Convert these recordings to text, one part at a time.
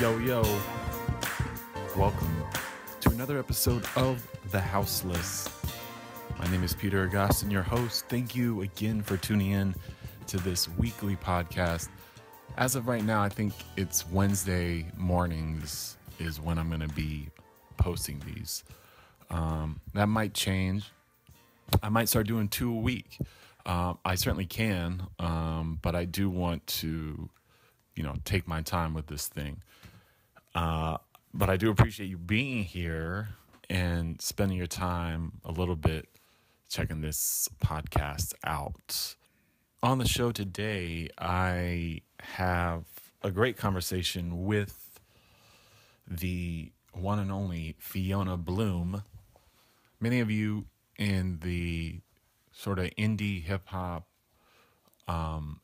Yo, yo. Welcome to another episode of The Houseless. My name is Peter Agoston, your host. Thank you again for tuning in to this weekly podcast. As of right now, I think it's Wednesday mornings is when I'm going to be posting these. That might change. I might start doing two a week. I certainly can, but I do want to, take my time with this thing. But I do appreciate you being here and spending your time a little bit checking this podcast out. On the show today, I have a great conversation with the one and only Fiona Bloom. Many of you in the sort of indie hip-hop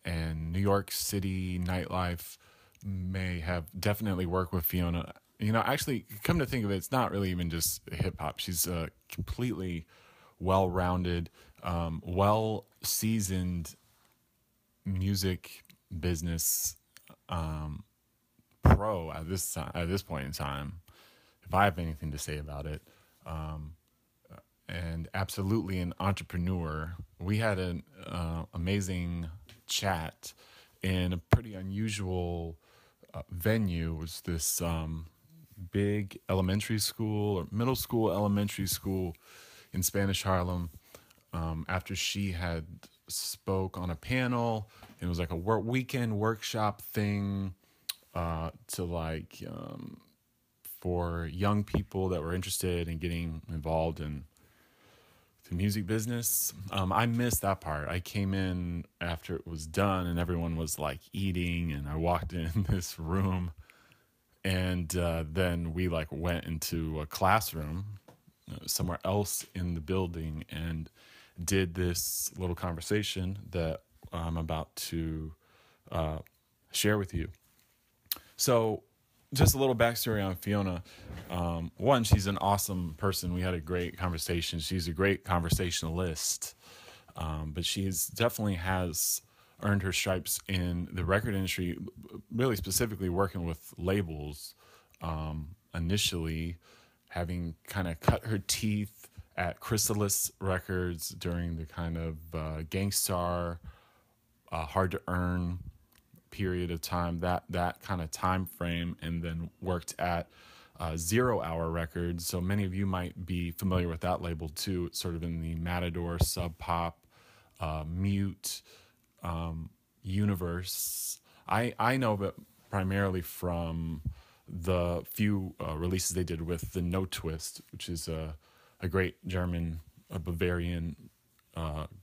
and New York City nightlife may have definitely worked with Fiona. Actually, come to think of it, it's not really even just hip-hop. She's a completely well-rounded, well-seasoned music business pro at this point in time, if I have anything to say about it. And absolutely an entrepreneur. We had an amazing chat in a pretty unusual venue. It was this big elementary school or middle school, elementary school in Spanish Harlem. After she had spoke on a panel, it was like a weekend workshop thing for young people that were interested in getting involved in the music business. I missed that part. I came in after it was done and everyone was like eating, and I walked in this room, and then we went into a classroom somewhere else in the building and did this little conversation that I'm about to share with you. So just a little backstory on Fiona. One, she's an awesome person. We had a great conversation. She's a great conversationalist, but she's definitely has earned her stripes in the record industry, really specifically working with labels, initially having kind of cut her teeth at Chrysalis Records during the kind of gangstar, hard-to-earn period of time, that kind of time frame, and then worked at Zero Hour Records. So many of you might be familiar with that label too. It's sort of in the Matador, Sub Pop, Mute universe. I know, but primarily from the few releases they did with The Notwist, which is a great German, Bavarian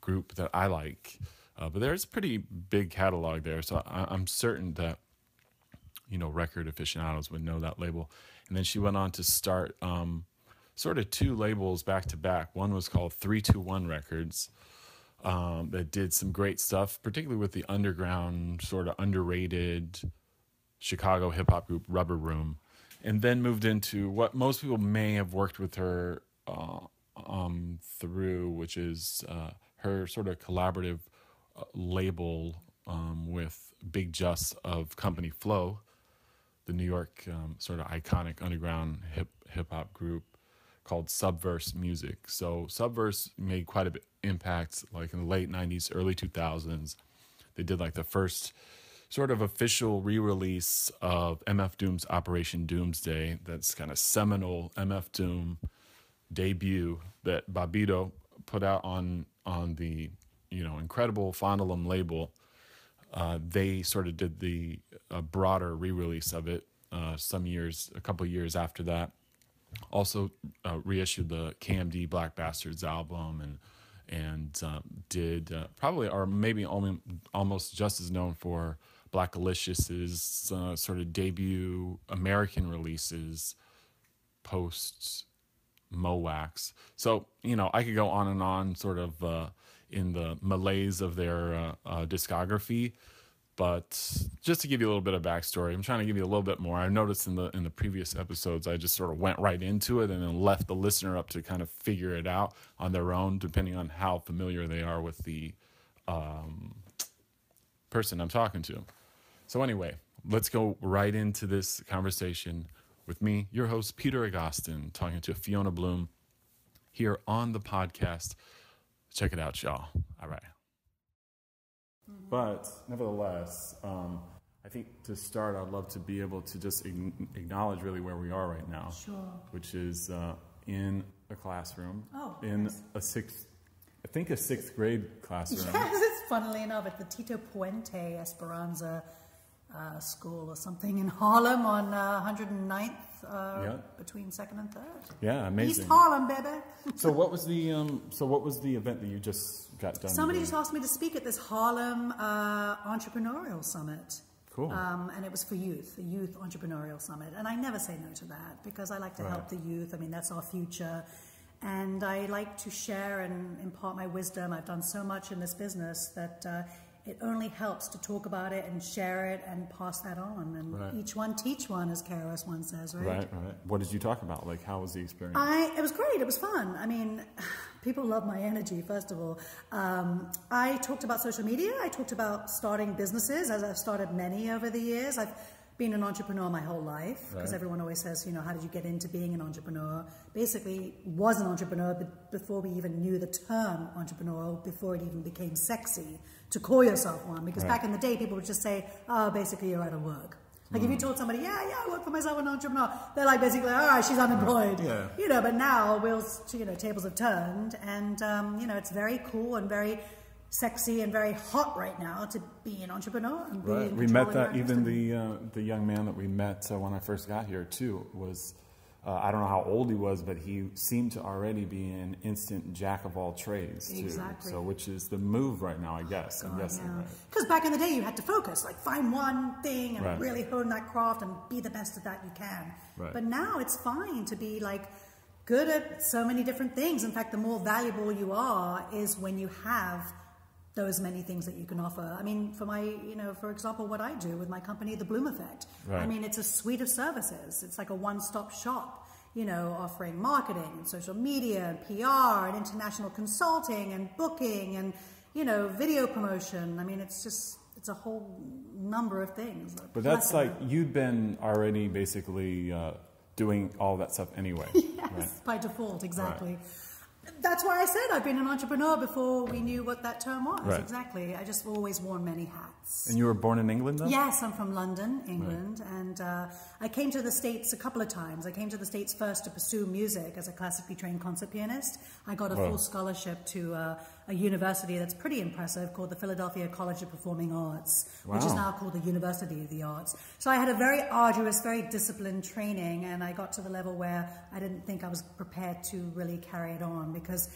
group that I like. But there's a pretty big catalog there, so I'm certain that record aficionados would know that label. And then she went on to start sort of two labels back to back. One was called 321 Records that did some great stuff, particularly with the underground, sort of underrated Chicago hip hop group Rubber Room, and then moved into what most people may have worked with her through, which is her sort of collaborative label with Big Just of Company Flow, the New York sort of iconic underground hip-hop group called Subverse Music. So Subverse made quite a bit impact in the late 90s, early 2000s. They did the first sort of official re-release of MF Doom's Operation Doomsday. That's kind of seminal MF Doom debut that Bobbito put out on the incredible Fondle 'Em label. They sort of did the broader re-release of it a couple years after that. Also reissued the KMD Black Bastards album and did probably, or maybe only almost just as known for Blackalicious's sort of debut American releases post Mo Wax. So, I could go on and on sort of in the malaise of their discography, but just to give you a little bit of backstory, I'm trying to give you a little bit more. I noticed in the previous episodes, I just sort of went right into it and then left the listener up to kind of figure it out on their own, depending on how familiar they are with the person I'm talking to. So anyway, Let's go right into this conversation with me, your host, Peter Agoston, talking to Fiona Bloom here on the podcast. Check it out, y'all. All right. But nevertheless, I think to start, I'd love to be able to just acknowledge really where we are right now, which is in a classroom, a sixth grade classroom. Yes, it's funnily enough at the Tito Puente Esperanza school or something in Harlem on 109th, between 2nd and 3rd. Yeah, amazing. East Harlem, baby. So what was the event that you just got done? Somebody just asked me to speak at this Harlem entrepreneurial summit. Cool. And it was for youth, the Youth Entrepreneurial Summit, and I never say no to that because I like to help the youth. I mean, that's our future, and I like to share and impart my wisdom. I've done so much in this business that. It only helps to talk about it and share it and pass that on. And each one teach one, as KRS One says, right? Right, right. What did you talk about? Like, how was the experience? It was great. It was fun. I mean, people love my energy, first of all. I talked about social media. I talked about starting businesses, as I've started many over the years. I've been an entrepreneur my whole life because everyone always says, you know, how did you get into being an entrepreneur? Basically, was an entrepreneur but before we even knew the term entrepreneur, before it even became sexy to call yourself one, because back in the day people would just say, oh, basically you're out of work. Like if you told somebody, yeah, I work for myself, an entrepreneur, they're like basically, all right, she's unemployed. Yeah. You know, but now tables have turned, and you know, it's very cool and very sexy and very hot right now to be an entrepreneur. And be we met that, even the young man that we met when I first got here too was, I don't know how old he was, but he seemed to already be an instant jack of all trades too. Exactly. So which is the move right now, I guess. Because back in the day you had to focus, like find one thing and really hone that craft and be the best at that you can. But now it's fine to be like good at so many different things. In fact, the more valuable you are is when you have those many things that you can offer. I mean, for my, you know, for example, what I do with my company, The Bloom Effect. I mean, it's a suite of services. It's like a one-stop shop, you know, offering marketing and social media and PR and international consulting and booking and, you know, video promotion. I mean, it's just, it's a whole number of things. But that's like, you've been already basically doing all that stuff anyway. Yes, by default, exactly. That's why I said I've been an entrepreneur before we knew what that term was. Exactly. I just always wore many hats. And you were born in England, though? Yes, I'm from London, England. And I came to the States a couple of times. I came to the States first to pursue music as a classically trained concert pianist. I got a full scholarship to a university that's pretty impressive called the Philadelphia College of Performing Arts, which is now called the University of the Arts. So I had a very arduous, very disciplined training, and I got to the level where I didn't think I was prepared to really carry it on, because,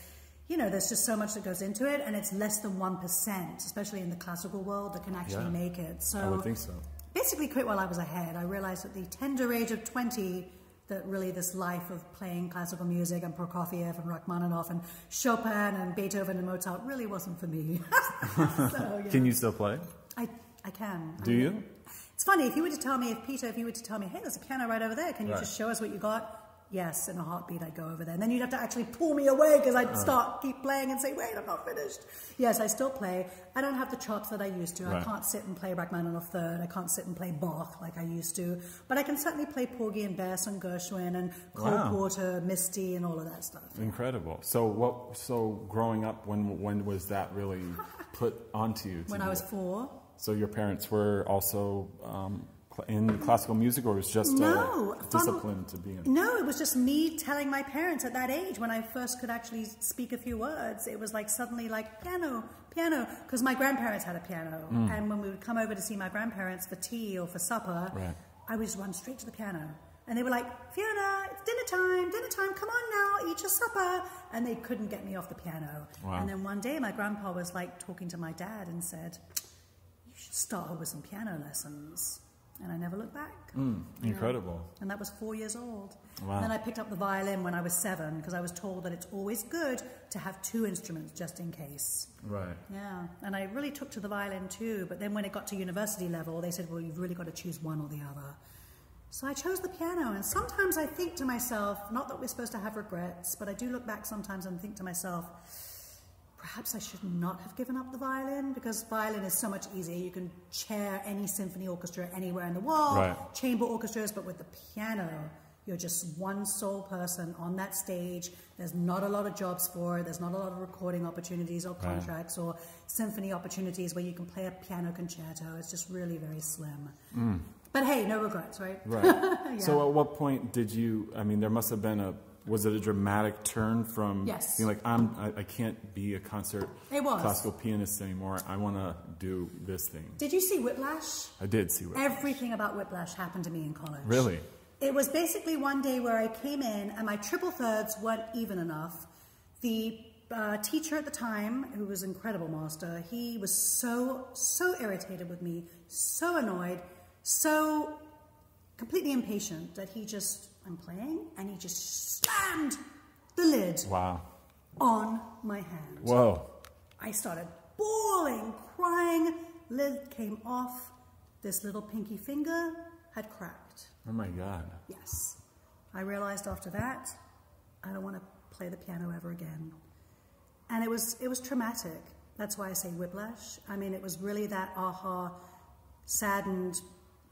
you know, there's just so much that goes into it, and it's less than 1%, especially in the classical world, that can actually make it. So I would think so. Basically quit while I was ahead. I realized at the tender age of 20 that really this life of playing classical music and Prokofiev and Rachmaninoff and Chopin and Beethoven and Mozart really wasn't for me. Can you still play? I can. Do you? It's funny, if you were to tell me, if you were to tell me, hey, there's a piano right over there, can you just show us what you got? Yes, in a heartbeat I'd go over there. And then you'd have to actually pull me away because I'd keep playing and say, wait, I'm not finished. Yes, I still play. I don't have the chops that I used to. I can't sit and play Rachmaninoff III. I can't sit and play Bach like I used to. But I can certainly play Porgy and Bess and Gershwin and Cole Porter, Misty and all of that stuff. Incredible. So what? So growing up, when was that really put onto you? When I was 4. So your parents were also... in classical music, or it was just discipline to be in? No, it was just me telling my parents at that age when I first could actually speak a few words. It was like suddenly like piano, because my grandparents had a piano. And when we would come over to see my grandparents for tea or for supper, I would just run straight to the piano. And they were like, Fiona, it's dinner time, come on now, eat your supper. And they couldn't get me off the piano. And then one day my grandpa was like talking to my dad and said, you should start her with some piano lessons. And I never looked back. Incredible. You know? And that was 4 years old. Wow. And then I picked up the violin when I was 7 because I was told that it's always good to have 2 instruments just in case. Right. Yeah. And I really took to the violin too. But then when it got to university level, they said, well, you've really got to choose one or the other. So I chose the piano. And sometimes I think to myself, not that we're supposed to have regrets, but I do look back sometimes and think to myself, perhaps I should not have given up the violin, because violin is so much easier. You can chair any symphony orchestra anywhere in the world, right. Chamber orchestras, but with the piano, you're just one sole person on that stage. There's not a lot of jobs for it. There's not a lot of recording opportunities or contracts or symphony opportunities where you can play a piano concerto. It's just really very slim. Mm. But hey, no regrets, right? Right. Yeah. So at what point did you, I mean, there must have been a, was it a dramatic turn from being like, I can't be a concert classical pianist anymore. I want to do this thing. Did you see Whiplash? I did see Whiplash. Everything about Whiplash happened to me in college. Really? It was basically one day where I came in and my triple thirds weren't even enough. The teacher at the time, who was an incredible master, he was so irritated with me, so annoyed, so completely impatient that he just, I'm playing, and he just slammed the lid on my hand. Whoa. I started bawling, crying, lid came off, this little pinky finger had cracked. Oh my God. Yes. I realized after that, I don't want to play the piano ever again. And it was traumatic. That's why I say Whiplash. I mean, it was really that aha, saddened,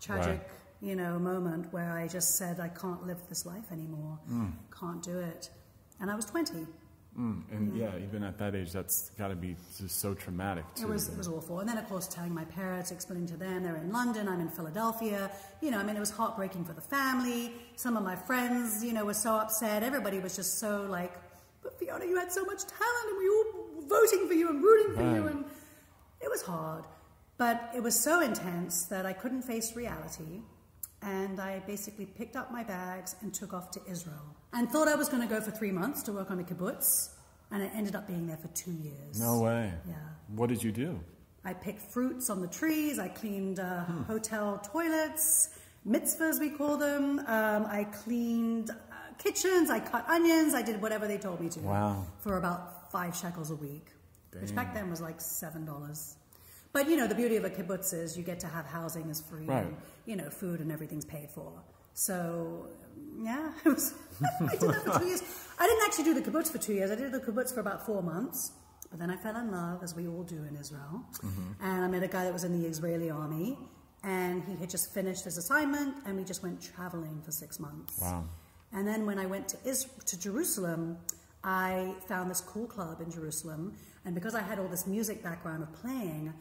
tragic, you know, moment where I just said, I can't live this life anymore. Mm. Can't do it. And I was 20. Mm. And yeah, even at that age, that's got to be just so traumatic too. It was awful. And then, of course, telling my parents, explaining to them, they're in London, I'm in Philadelphia. You know, I mean, it was heartbreaking for the family. Some of my friends, you know, were so upset. Everybody was just so like, but Fiona, you had so much talent and we were voting for you and rooting for you. And it was hard. But it was so intense that I couldn't face reality. And I basically picked up my bags and took off to Israel. And thought I was going to go for 3 months to work on a kibbutz. And I ended up being there for 2 years. No way. Yeah. What did you do? I picked fruits on the trees. I cleaned hotel toilets, mitzvahs we call them. I cleaned kitchens. I cut onions. I did whatever they told me to. Wow. For about 5 shekels a week. Damn. Which back then was like $7. But, you know, the beauty of a kibbutz is you get to have housing is free, and, you know, food and everything's paid for. So, yeah, it was, I did that for 2 years. I didn't actually do the kibbutz for 2 years. I did the kibbutz for about 4 months. But then I fell in love, as we all do in Israel. Mm-hmm. And I met a guy that was in the Israeli army. And he had just finished his assignment, and we just went traveling for 6 months. Wow. And then when I went to Jerusalem, I found this cool club in Jerusalem. And because I had all this music background of playing,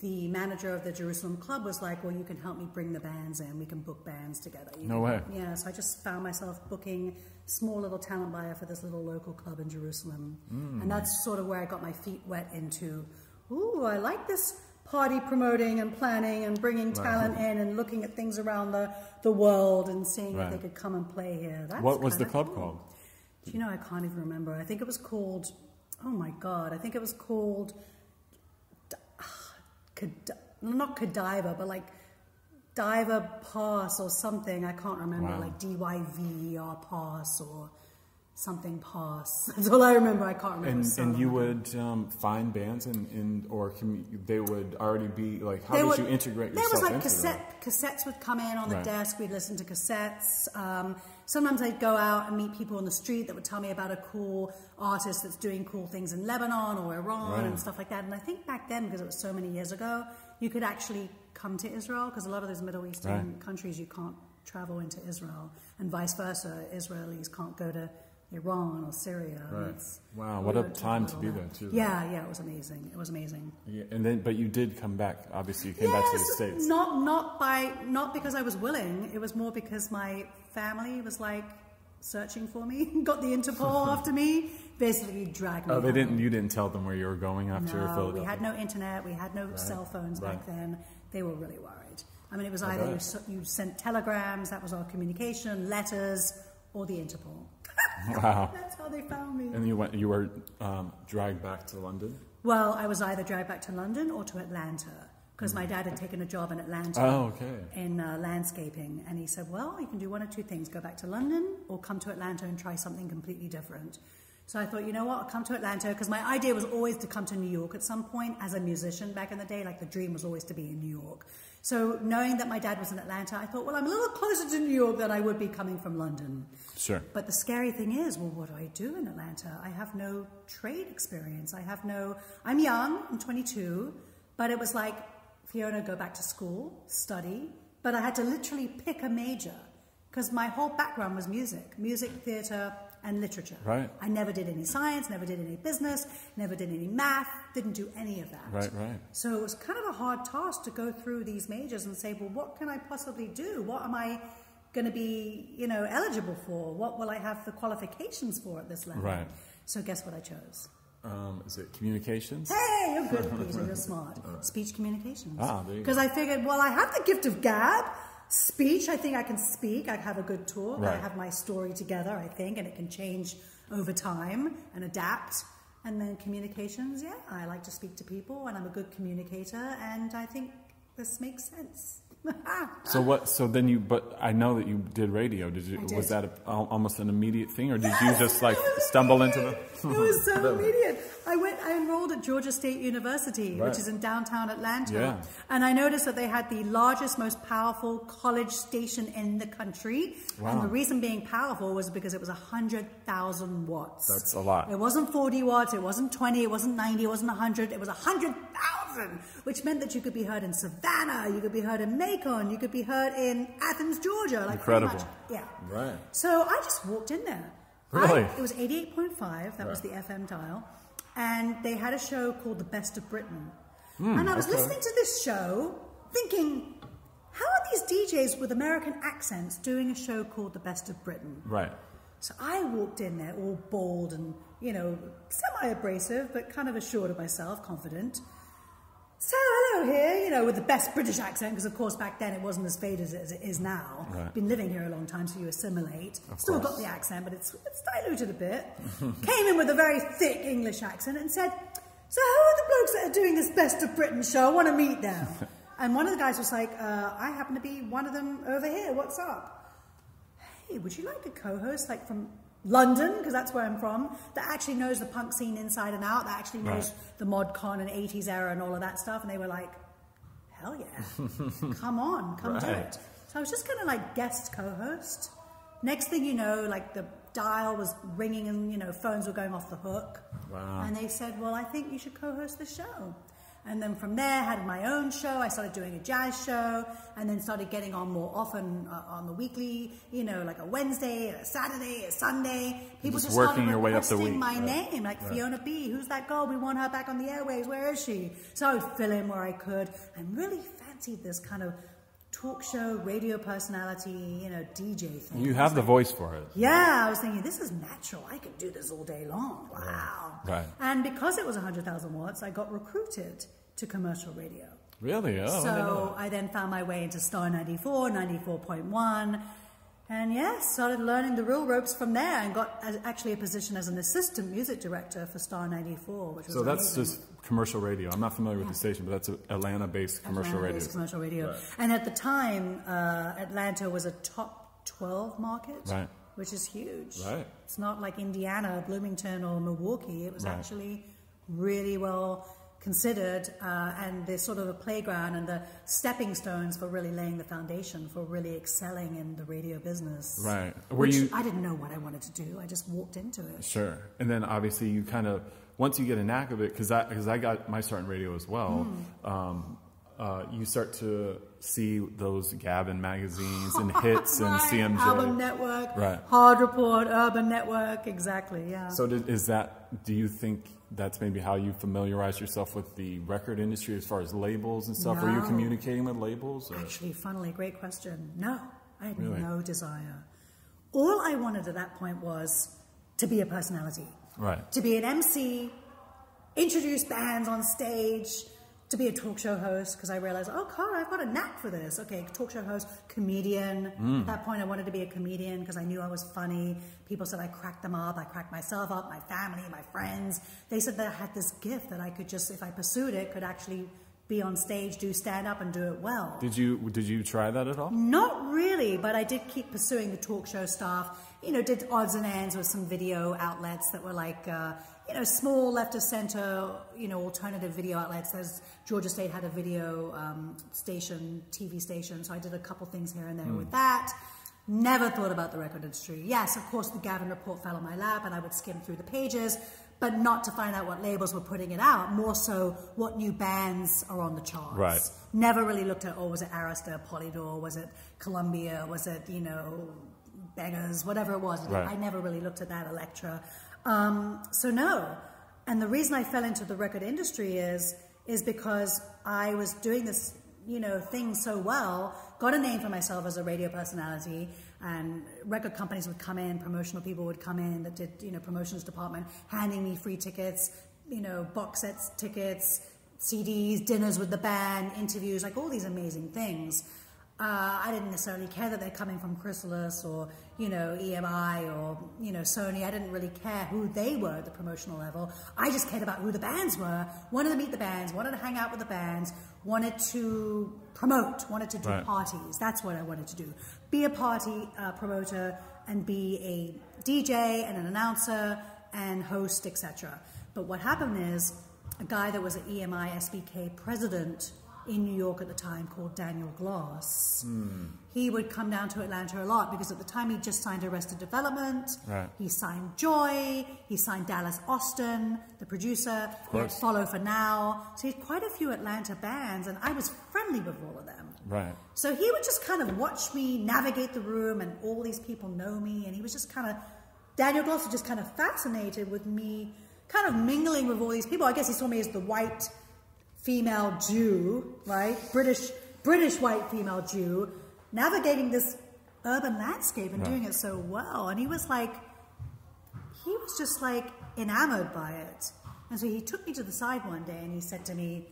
the manager of the Jerusalem club was like, well, you can help me bring the bands in. We can book bands together. No way. Yeah, so I just found myself booking small little talent buyer for this little local club in Jerusalem. Mm. And that's sort of where I got my feet wet into, ooh, I like this party promoting and planning and bringing talent in and looking at things around the world and seeing if they could come and play here. That's what was the club called? Do you know, I can't even remember. I think it was called, oh my God, I think it was called... not Cadiva, but like Diver Pass or something. I can't remember, like D-Y-V-E-R Pass or something Pass. That's all I remember. I can't remember. And you would find bands they would already be like, how did you integrate yourself into that? There was like cassettes would come in on the desk. We'd listen to cassettes. Sometimes I'd go out and meet people on the street that would tell me about a cool artist that's doing cool things in Lebanon or Iran and stuff like that. And I think back then, because it was so many years ago, you could actually come to Israel, because a lot of those Middle Eastern countries, you can't travel into Israel. And vice versa, Israelis can't go to Iran or Syria. Right. Wow, what a time to be there, too. Yeah, yeah, it was amazing. It was amazing. Yeah, and then, but you did come back. Obviously, you came back to the States. Not because I was willing. It was more because my family was like searching for me. Got the Interpol after me. Basically dragged me. Oh, they didn't. You didn't tell them where you were going after Philadelphia. No, we had no internet. We had no cell phones back then. They were really worried. I mean, it was either you sent telegrams. That was our communication. Letters. Or the Interpol. Wow. That's how they found me. And you went. You were dragged back to London? Well, I was either dragged back to London or to Atlanta, because my dad had taken a job in Atlanta in landscaping. And he said, well, you can do one of two things. Go back to London or come to Atlanta and try something completely different. So I thought, you know what, I'll come to Atlanta, because my idea was always to come to New York at some point as a musician back in the day. Like, the dream was always to be in New York. So knowing that my dad was in Atlanta, I thought, well, I'm a little closer to New York than I would be coming from London. Sure. But the scary thing is, well, what do I do in Atlanta? I have no trade experience. I have no, I'm young, I'm 22, but it was like, Fiona, go back to school, study. But I had to literally pick a major, because my whole background was music, theater, and literature. Right. I never did any science, never did any business, never did any math, didn't do any of that. Right, right. So it was kind of a hard task to go through these majors and say, well, what can I possibly do? What am I going to be, you know, eligible for? What will I have the qualifications for at this level? Right. So guess what I chose? Is it communications? Hey, you're good at music, you're smart. Right. Speech communications. Ah, there you go. Because I figured, well, I have the gift of gab. Speech, I think I can speak, I have a good talk, right. I have my story together, I think, and it can change over time and adapt. And then communications, yeah, I like to speak to people and I'm a good communicator and I think this makes sense. So what, so then you, but I know that you did radio, did you, was that a, almost an immediate thing, or did you just like stumble into the? It was so immediate. I enrolled at Georgia State University, right, which is in downtown Atlanta. Yeah. And I noticed that they had the largest, most powerful college station in the country. Wow. And the reason being powerful was because it was 100,000 watts. That's a lot. It wasn't 40 watts, it wasn't 20, it wasn't 90, it wasn't 100, it was 100,000, which meant that you could be heard in Savannah, you could be heard in Macon, you could be heard in Athens, Georgia. Like, incredible. Much, yeah. Right. So I just walked in there. Really? It was 88.5, that right, was the FM dial. And they had a show called The Best of Britain. Mm, and I was listening to this show thinking, how are these DJs with American accents doing a show called The Best of Britain? Right. So I walked in there all bold and, you know, semi-abrasive, but kind of assured of myself, confident. So hello here, you know, with the best British accent, because of course back then it wasn't as faded as it is now. Right. Been living here a long time, so you assimilate. Still got the accent, but it's diluted a bit. Came in with a very thick English accent and said, so who are the blokes that are doing this Best of Britain show? I want to meet them. And one of the guys was like, I happen to be one of them over here, what's up? Hey, would you like a co-host, like from London, because that's where I'm from, that actually knows the punk scene inside and out, that actually knows right, the mod con and 80s era and all of that stuff? And they were like, hell yeah, come on, come right, do it. So I was just kind of like guest co-host. Next thing you know, like the dial was ringing and, you know, phones were going off the hook. Wow. And they said, well, I think you should co-host the show. And then from there, I had my own show. I started doing a jazz show and then started getting on more often on the weekly, you know, like a Wednesday, a Saturday, a Sunday. People just working your way up the week. My right, name, like right, Fiona B. Who's that girl? We want her back on the airwaves. Where is she? So I would fill in where I could. I really fancied this kind of talk show, radio personality, you know, DJ thing. You have the voice for it. Yeah, I was thinking, this is natural. I could do this all day long. Wow. Right. And because it was 100,000 watts, I got recruited to commercial radio. Really? Oh. So I then found my way into Star 94, 94.1. And yeah, started learning the real ropes from there and got actually a position as an assistant music director for Star 94, which was so that's amazing. Just commercial radio. I'm not familiar yeah, with the station, but that's Atlanta-based commercial radio. Atlanta-based commercial radio. Right. And at the time, Atlanta was a top 12 market, right, which is huge. Right. It's not like Indiana, Bloomington, or Milwaukee. It was right, actually really well considered and there's sort of a playground and the stepping stones for really laying the foundation for really excelling in the radio business. Right. Were you? I didn't know what I wanted to do. I just walked into it. Sure. And then obviously you kind of, once you get a knack of it, because I got my start in radio as well, you start to see those Gavin magazines and hits right, and CMJ. Album Network, right, Hard Report, Urban Network, exactly, yeah. So is that, do you think that's maybe how you familiarize yourself with the record industry as far as labels and stuff? No. Were you communicating with labels? Or? Actually, funnily, great question. No, I had really no desire. All I wanted at that point was to be a personality. Right. To be an MC, introduce bands on stage, to be a talk show host, because I realized, oh, Cara, I've got a knack for this. Okay, talk show host, comedian. Mm. At that point, I wanted to be a comedian because I knew I was funny. People said I cracked them up. I cracked myself up, my family, my friends. They said that I had this gift that I could just, if I pursued it, could actually be on stage, do stand-up, and do it well. Did you try that at all? Not really, but I did keep pursuing the talk show stuff. You know, did odds and ends with some video outlets that were like, you know, small left of center, you know, alternative video outlets. There's Georgia State had a video station, TV station, so I did a couple things here and there with that. Never thought about the record industry. Yes, of course, the Gavin Report fell on my lap and I would skim through the pages, but not to find out what labels were putting it out, more so what new bands are on the charts. Right. Never really looked at, oh, was it Arista, Polydor, was it Columbia, was it, you know, Beggars, whatever it was. Right. I never really looked at that, Elektra. So no. And the reason I fell into the record industry is because I was doing this, you know, thing so well, got a name for myself as a radio personality, and record companies would come in, promotional people would come in that did, you know, promotions department, handing me free tickets, you know, box sets, tickets, CDs, dinners with the band, interviews, like all these amazing things. I didn't necessarily care that they're coming from Chrysalis or, you know, EMI or, you know, Sony. I didn't really care who they were at the promotional level. I just cared about who the bands were, wanted to meet the bands, wanted to hang out with the bands, wanted to promote, wanted to do parties. That's what I wanted to do. Be a party promoter and be a DJ and an announcer and host, etc. But what happened is a guy that was an EMI SBK president in New York at the time called Daniel Glass. He would come down to Atlanta a lot because at the time he just signed Arrested Development, he signed Joy, he signed Dallas Austin, the producer, he had Follow for Now. So he had quite a few Atlanta bands and I was friendly with all of them. So he would just kind of watch me navigate the room and all these people know me and he was just kind of, Daniel Glass was just kind of fascinated with me kind of mingling with all these people. I guess he saw me as the white female Jew, right? British white female Jew, navigating this urban landscape and doing it so well. And he was like, he was just like enamored by it. And so he took me to the side one day and he said to me,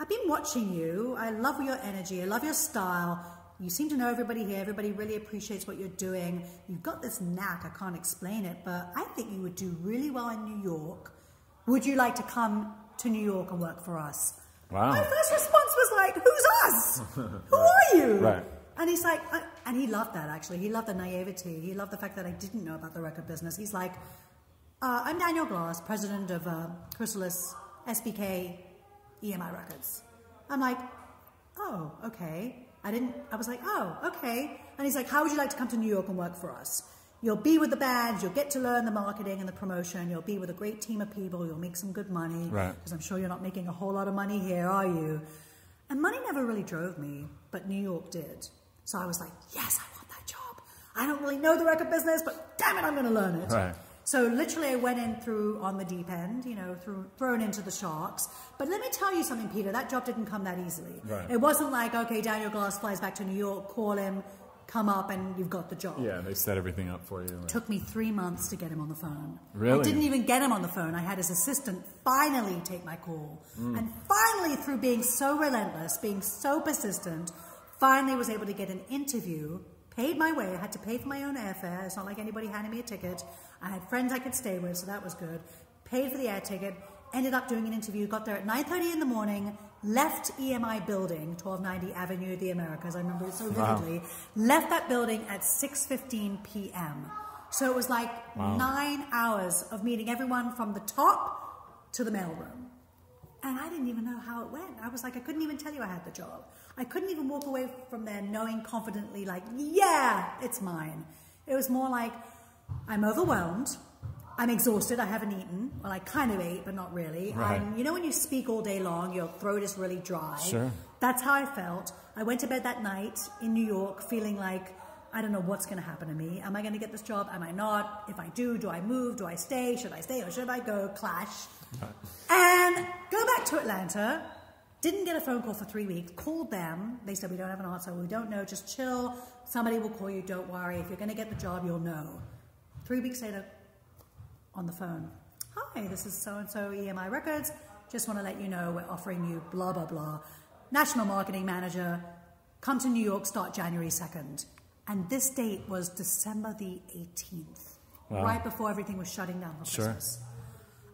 I've been watching you. I love your energy. I love your style. You seem to know everybody here. Everybody really appreciates what you're doing. You've got this knack. I can't explain it, but I think you would do really well in New York. Would you like to come to New York and work for us? Wow. My first response was like, who's us? Who are you? And he's like, and he loved that actually. He loved the naivety. He loved the fact that I didn't know about the record business. He's like, I'm Daniel Glass, president of Chrysalis SBK EMI Records. I'm like, oh, okay. I was like, oh, okay. And he's like, how would you like to come to New York and work for us? You'll be with the bands, you'll get to learn the marketing and the promotion, you'll be with a great team of people, you'll make some good money, because I'm sure you're not making a whole lot of money here, are you? And money never really drove me, but New York did. So I was like, yes, I want that job. I don't really know the record business, but damn it, I'm going to learn it. So literally I went in on the deep end, you know, thrown into the sharks. But let me tell you something, Peter, that job didn't come that easily. It wasn't like, okay, Daniel Glass flies back to New York, call him, come up and you've got the job. Yeah, they set everything up for you. It took me 3 months to get him on the phone. Really? I didn't even get him on the phone. I had his assistant finally take my call. And finally, through being so relentless, being so persistent, finally was able to get an interview, paid my way. I had to pay for my own airfare. It's not like anybody handed me a ticket. I had friends I could stay with, so that was good. Paid for the air ticket, ended up doing an interview, got there at 9:30 in the morning, left EMI building, 1290 Avenue of the Americas, I remember it so vividly, left that building at 6:15 p.m. So it was like 9 hours of meeting everyone from the top to the mailroom. And I didn't even know how it went. I was like, I couldn't even tell you I had the job. I couldn't even walk away from there knowing confidently like, yeah, it's mine. It was more like, I'm overwhelmed. I'm exhausted, I haven't eaten. Well, I kind of ate, but not really. You know when you speak all day long, your throat is really dry? That's how I felt. I went to bed that night in New York feeling like, I don't know what's going to happen to me. Am I going to get this job? Am I not? If I do, do I move? Do I stay? Should I stay or should I go? Clash. And go back to Atlanta. Didn't get a phone call for 3 weeks. Called them. They said, we don't have an answer. We don't know. Just chill. Somebody will call you. Don't worry. If you're going to get the job, you'll know. 3 weeks later, on the phone. Hi, this is so-and-so EMI Records. Just want to let you know we're offering you blah, blah, blah. National Marketing Manager, come to New York, start January 2nd. And this date was December the 18th, right before everything was shutting down for Christmas.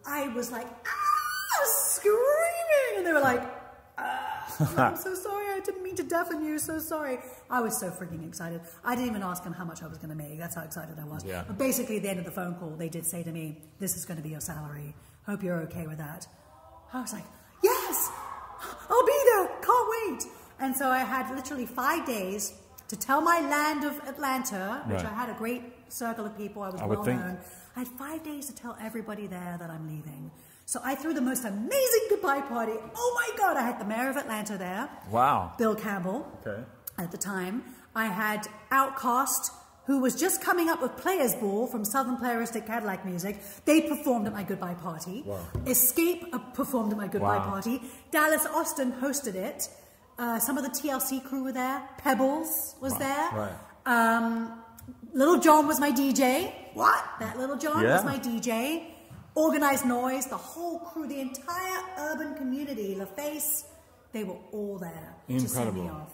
I was like, ah, screaming. And they were like, I'm so sorry. I didn't mean to deafen you. So sorry. I was so freaking excited. I didn't even ask him how much I was going to make. That's how excited I was. Yeah. But basically, at the end of the phone call, they did say to me, this is going to be your salary. Hope you're okay with that. I was like, yes, I'll be there. Can't wait. And so I had literally 5 days to tell my land of Atlanta, which I had a great circle of people. I was well known. I had 5 days to tell everybody there that I'm leaving. So I threw the most amazing goodbye party. Oh my God, I had the mayor of Atlanta there. Wow. Bill Campbell. Okay. At the time. I had Outkast, who was just coming up with Players Ball from Southern Playeristic Cadillac Music. They performed at my goodbye party. Wow. Escape performed at my goodbye party. Dallas Austin hosted it. Some of the TLC crew were there. Pebbles was there. Right. Lil Jon was my DJ. What? That Lil Jon was my DJ. Organized Noise, the whole crew, the entire urban community, LaFace, they were all there. Incredible. To send me off.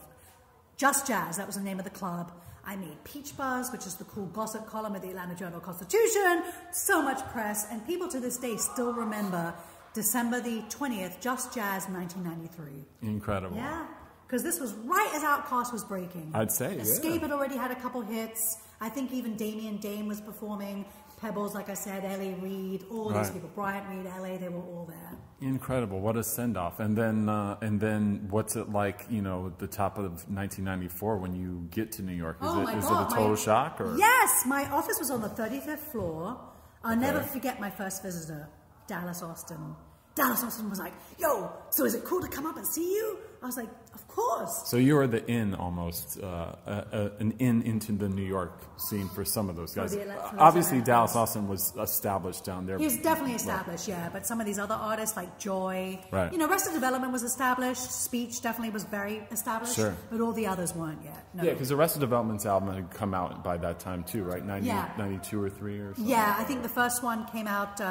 Just Jazz, that was the name of the club. I made Peach Buzz, which is the cool gossip column of the Atlanta Journal-Constitution. So much press, and people to this day still remember December the 20th, Just Jazz 1993. Incredible. Yeah, because this was right as Outkast was breaking. I'd say, Escape had already had a couple hits. I think even Damian Dame was performing. Pebbles, like I said, Ellie Reed, all these people, Bryant Reed, LA, they were all there. Incredible. What a send-off. And then what's it like, you know, at the top of 1994 when you get to New York? Is, is it a total shock? Or? Yes. My office was on the 35th floor. I'll never forget my first visitor, Dallas Austin. Dallas Austin was like, yo, so is it cool to come up and see you? I was like, of course. So you were the in almost, an in into the New York scene for some of those guys. Obviously, Dallas Austin was established down there. He was definitely established, yeah. But some of these other artists like Joy, you know, Arrested Development was established. Speech definitely was very established, but all the others weren't yet. No. Yeah, because Arrested Development's album had come out by that time too, right? 90, 92 or 3 or something. Yeah, I think the first one came out in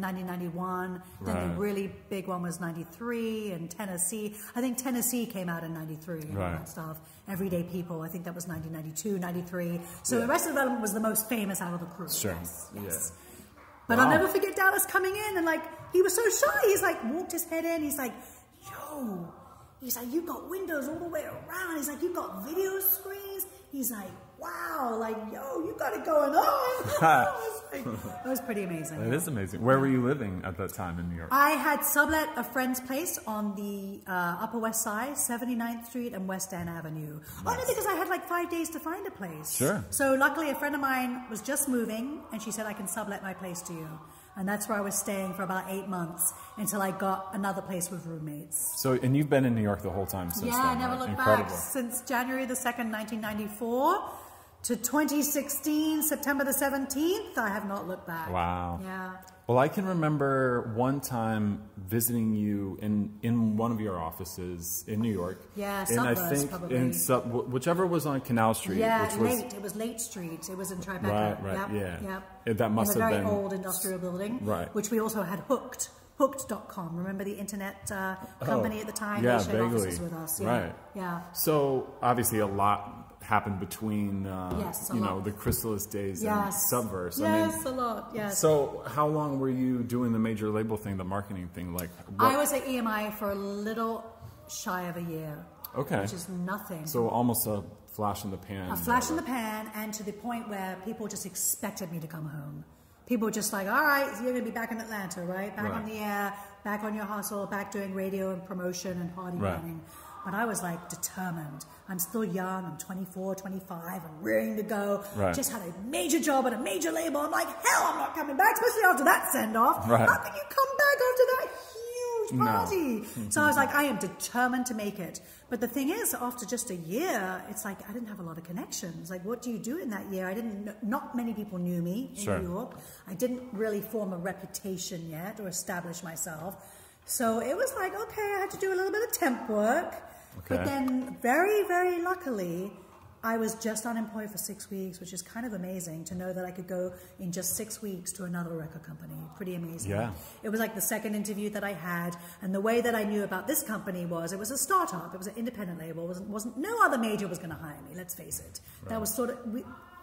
1991. Then the really big one was 93 and Tennessee. I think Tennessee came out in 93 and all that stuff. Everyday People, I think that was 1992, 93. So Arrested Development was the most famous out of the crew. Sure. Yes, yes. Yeah. But I'll never forget Dallas coming in and like, he was so shy. He's like, walked his head in. He's like, yo. He's like, you've got windows all the way around. He's like, you've got video screens. He's like, wow, like, yo, you got it going on. It was pretty amazing. It is amazing. Where were you living at that time in New York? I had sublet a friend's place on the Upper West Side, 79th Street and West End Avenue. Only because I had like 5 days to find a place. Sure. So luckily a friend of mine was just moving and she said, I can sublet my place to you. And that's where I was staying for about 8 months until I got another place with roommates. So, and you've been in New York the whole time since then, I never looked back. Since January the 2nd, 1994 to 2016, September the 17th, I have not looked back. Wow. Yeah. Well, I can remember one time visiting you in one of your offices in New York. Yeah, Subverse, I think probably. In whichever was on Canal Street. Yeah, which was, It was Late Street. It was in Tribeca. Right, right, that must have been a very old industrial building, which we also had Hooked. Hooked.com. Remember the internet company at the time? Yeah, they shared offices with us. Yeah, right. Yeah. So obviously a lot happened between, you know, the Chrysalis days and Subverse. Yes, I mean, a lot. Yes. So how long were you doing the major label thing, the marketing thing? Like, I was at EMI for a little shy of a year. Okay. Which is nothing. So almost a flash in the pan. A flash in the pan, and to the point where people just expected me to come home. People were just like, all right, so you're going to be back in Atlanta, right? Back on the air, back on your hustle, back doing radio and promotion and party planning. But I was like determined. I'm still young. I'm 24, 25. I'm rearing to go. Right. Just had a major job at a major label. I'm like, hell, I'm not coming back, especially after that send-off. Right. How can you come back after that huge party? No. So I was like, I am determined to make it. But the thing is, after just a year, it's like I didn't have a lot of connections. Like, what do you do in that year? I didn't. Not many people knew me in New York. I didn't really form a reputation yet or establish myself. So it was like, okay, I had to do a little bit of temp work. Okay. But then very, very luckily, I was just unemployed for 6 weeks, which is kind of amazing to know that I could go in just 6 weeks to another record company. Pretty amazing. Yeah. It was like the second interview that I had. And the way that I knew about this company was it was a startup. It was an independent label. It wasn't no other major was going to hire me, let's face it. Right. That was sort of,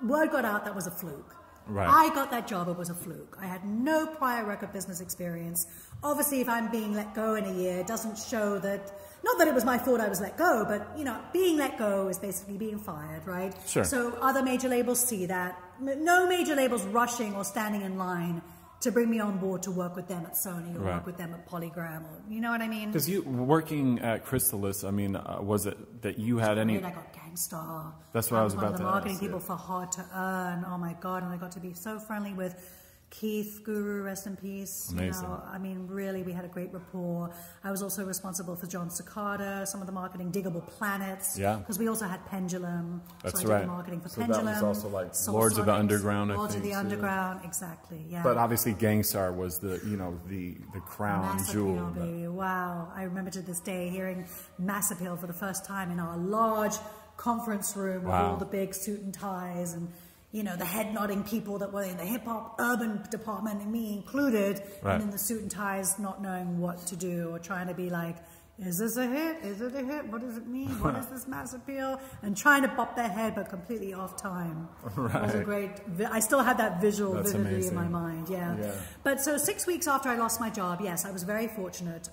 word got out that was a fluke. Right. I got that job, it was a fluke. I had no prior record business experience. Obviously, if I'm being let go in a year, it doesn't show that not that it was my fault I was let go, but, you know, being let go is basically being fired, right? Sure. So other major labels see that. No major labels rushing or standing in line to bring me on board to work with them at Sony or right. work with them at PolyGram, or, you know what I mean? Because you working at Chrysalis, I mean, was it that you had any... I got Gangstar. That's what I was about to ask. One of the marketing people for Hard to Earn. Oh, my God. And I got to be so friendly with... Keith, Guru, rest in peace. Amazing. You know, I mean, really, we had a great rapport. I was also responsible for John Cicada, some of the marketing, Diggable Planets. Yeah. Because we also had Pendulum. That's so I right. did the marketing for so Pendulum. That was also like Soul Lords Sonics, of the Underground. Lords of the Underground, yeah. exactly. Yeah. But obviously, Gangstar was the you know the crown Mass jewel. Appeal, baby. Wow, I remember to this day hearing Mass Appeal for the first time in our large conference room wow. with all the big suit and ties and. You know, the head-nodding people that were in the hip-hop urban department, and me included, right. and in the suit and ties, not knowing what to do or trying to be like, is this a hit? Is it a hit? What does it mean? What is this Mass Appeal? And trying to pop their head, but completely off time. Right. It was a great... I still had that visual vividly in my mind, yeah. yeah. But so 6 weeks after I lost my job, yes, I was very fortunate.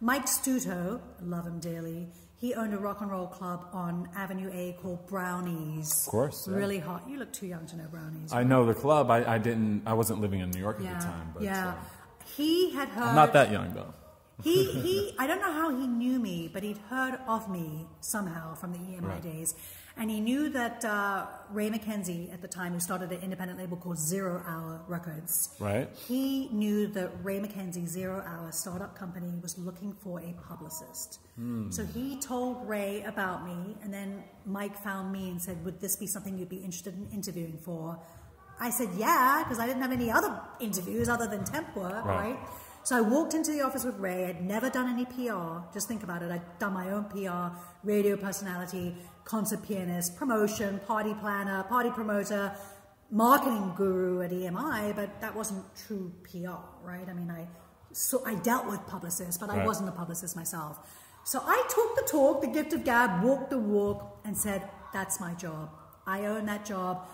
Mike Stuto, I love him dearly, he owned a rock and roll club on Avenue A called Brownies. Of course. Yeah. Really hot. You look too young to know Brownies. Right? I know the club. I wasn't living in New York at yeah, the time. But, yeah. He had heard... I'm not that young, though. He I don't know how he knew me, but he'd heard of me somehow from the EMI right. days. And he knew that Ray McKenzie, at the time, who started an independent label called Zero Hour Records. Right. He knew that Ray McKenzie, Zero Hour startup company, was looking for a publicist. Mm. So he told Ray about me, and then Mike found me and said, would this be something you'd be interested in interviewing for? I said, yeah, because I didn't have any other interviews other than temp work, right? So I walked into the office with Ray. I'd never done any PR. Just think about it. I'd done my own PR, radio personality, concert pianist, promotion, party planner, party promoter, marketing guru at EMI, but that wasn't true PR, right? I mean, I dealt with publicists, but right. I wasn't a publicist myself. So I took the talk, the gift of gab, walked the walk, and said, that's my job. I own that job.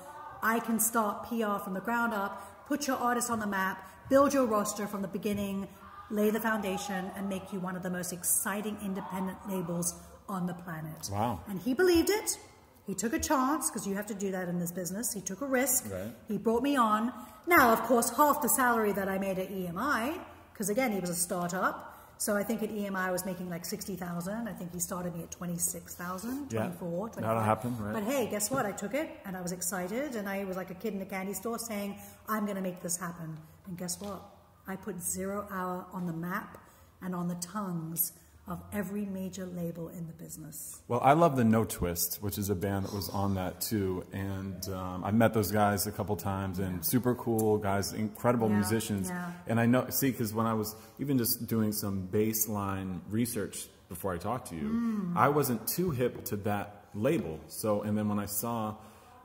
I can start PR from the ground up, put your artist on the map, build your roster from the beginning, lay the foundation, and make you one of the most exciting independent labels on the planet. Wow. And he believed it. He took a chance, because you have to do that in this business. He took a risk. Right. He brought me on. Now, of course, half the salary that I made at EMI, because again, he was a startup. So I think at EMI I was making like $60,000. I think he started me at $26,000, yeah. $24,000, $25,000. That'll happen, right? But hey, guess what? I took it, and I was excited, and I was like a kid in a candy store saying, I'm going to make this happen. And guess what? I put Zero Hour on the map and on the tongues of every major label in the business. Well, I love the Notwist, which is a band that was on that too. And I met those guys a couple times, and yeah. super cool guys, incredible yeah, musicians. Yeah. And I know, see, because when I was even just doing some baseline research before I talked to you, I wasn't too hip to that label. So, and then when I saw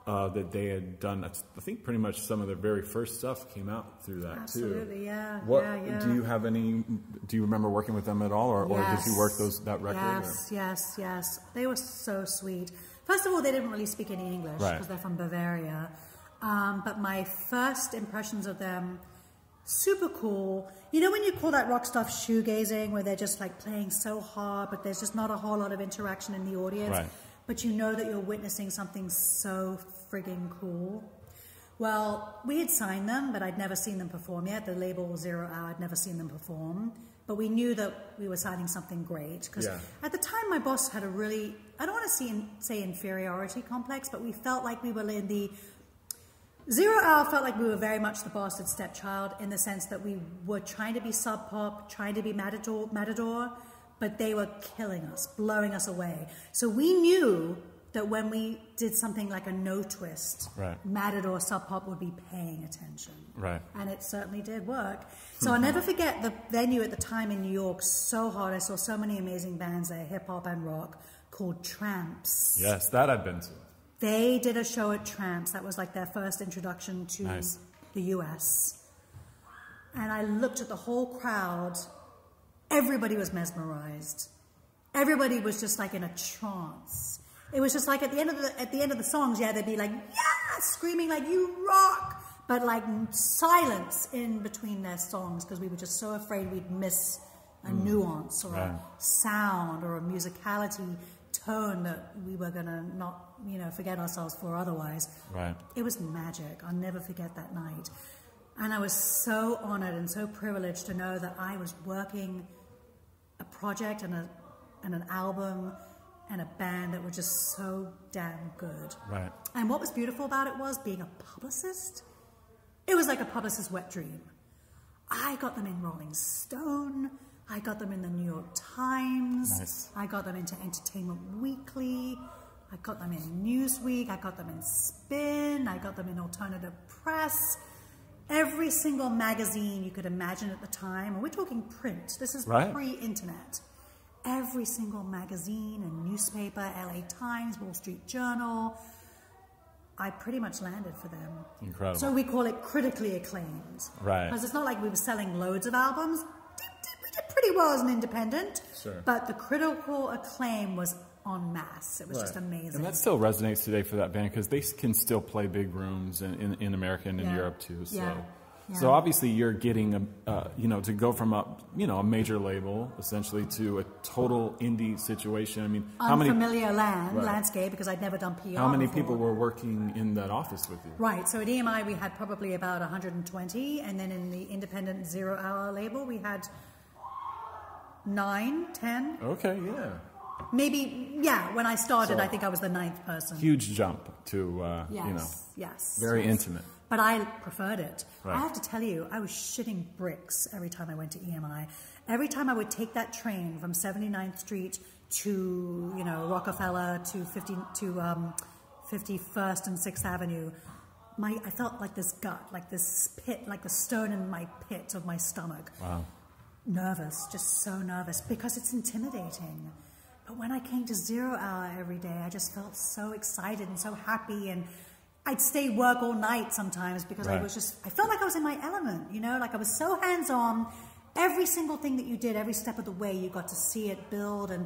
that they had done, I think pretty much some of their very first stuff came out through that too. Absolutely, yeah. What do you have any? Do you remember working with them at all, or, yes. or did you work that record? Yes, or? Yes. They were so sweet. First of all, they didn't really speak any English because right. they're from Bavaria. But my first impressions of them, super cool. You know when you call that rock stuff shoegazing, where they're just like playing so hard, but there's just not a whole lot of interaction in the audience. Right. But you know that you're witnessing something so frigging cool. Well, we had signed them, but I'd never seen them perform yet. The label Zero Hour, I'd never seen them perform. But we knew that we were signing something great. Because yeah. at the time, my boss had a really, I don't want to say inferiority complex, but we felt like we were in the... Zero Hour felt like we were very much the bastard stepchild, in the sense that we were trying to be Sub Pop, trying to be Matador, but they were killing us, blowing us away. So we knew that when we did something like a Notwist, right. Matador, Sub Pop would be paying attention. Right. And it certainly did work. So I'll never forget the venue at the time in New York, so hot. I saw so many amazing bands there, hip-hop and rock, called Tramps. Yes, that I've been to. They did a show at Tramps. That was like their first introduction to nice. The US. And I looked at the whole crowd. Everybody was mesmerized. Everybody was just like in a trance. It was just like at the end of the songs, yeah, they'd be like, yeah, screaming like you rock, but like silence in between their songs because we were just so afraid we'd miss a nuance or a sound or a musicality tone that we were going to not, you know, forget ourselves for otherwise. Right. It was magic. I'll never forget that night. And I was so honored and so privileged to know that I was working a project and an album and a band that were just so damn good. Right. And what was beautiful about it was being a publicist. It was like a publicist's wet dream. I got them in Rolling Stone. I got them in the New York Times. Nice. I got them into Entertainment Weekly. I got them in Newsweek. I got them in Spin. I got them in Alternative Press. Every single magazine you could imagine at the time, and we're talking print. This is pre-internet. Every single magazine and newspaper, LA Times, Wall Street Journal, I pretty much landed for them. Incredible. So we call it critically acclaimed. Right. Because it's not like we were selling loads of albums. We did pretty well as an independent. Sure. But the critical acclaim was en masse. It was just amazing. And that still resonates today for that band because they can still play big rooms in America and in Europe too. So. Yeah. Yeah. So obviously you're getting, you know, to go from a major label essentially to a total indie situation. I mean, unfamiliar landscape because I'd never done PR. How many people were working in that office with you? Right. So at EMI we had probably about 120, and then in the independent Zero Hour label we had 9, 10. Okay. Yeah. Maybe, yeah, when I started, so, I think I was the 9th person. Huge jump to, you know, very intimate. But I preferred it. Right. I have to tell you, I was shitting bricks every time I went to EMI. Every time I would take that train from 79th Street to, you know, Rockefeller to 51st and 6th Avenue, I felt like this gut, like this pit, like the stone in my pit of my stomach. Wow. Nervous, just so nervous, because it's intimidating. But when I came to Zero Hour every day, I just felt so excited and so happy, and I'd stay work all night sometimes because I was just, I felt like I was in my element, you know, like I was so hands-on. Every single thing that you did, every step of the way, you got to see it build and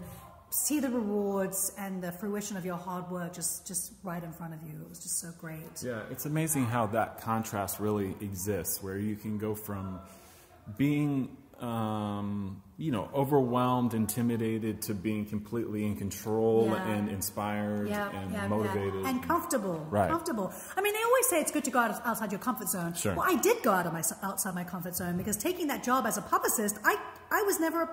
see the rewards and the fruition of your hard work just right in front of you. It was just so great. Yeah, it's amazing how that contrast really exists, where you can go from being you know, overwhelmed, intimidated, to being completely in control and inspired and motivated. And comfortable. Right. Comfortable. I mean, they always say it's good to go out outside your comfort zone. Sure. Well, I did go outside my comfort zone because taking that job as a publicist, I never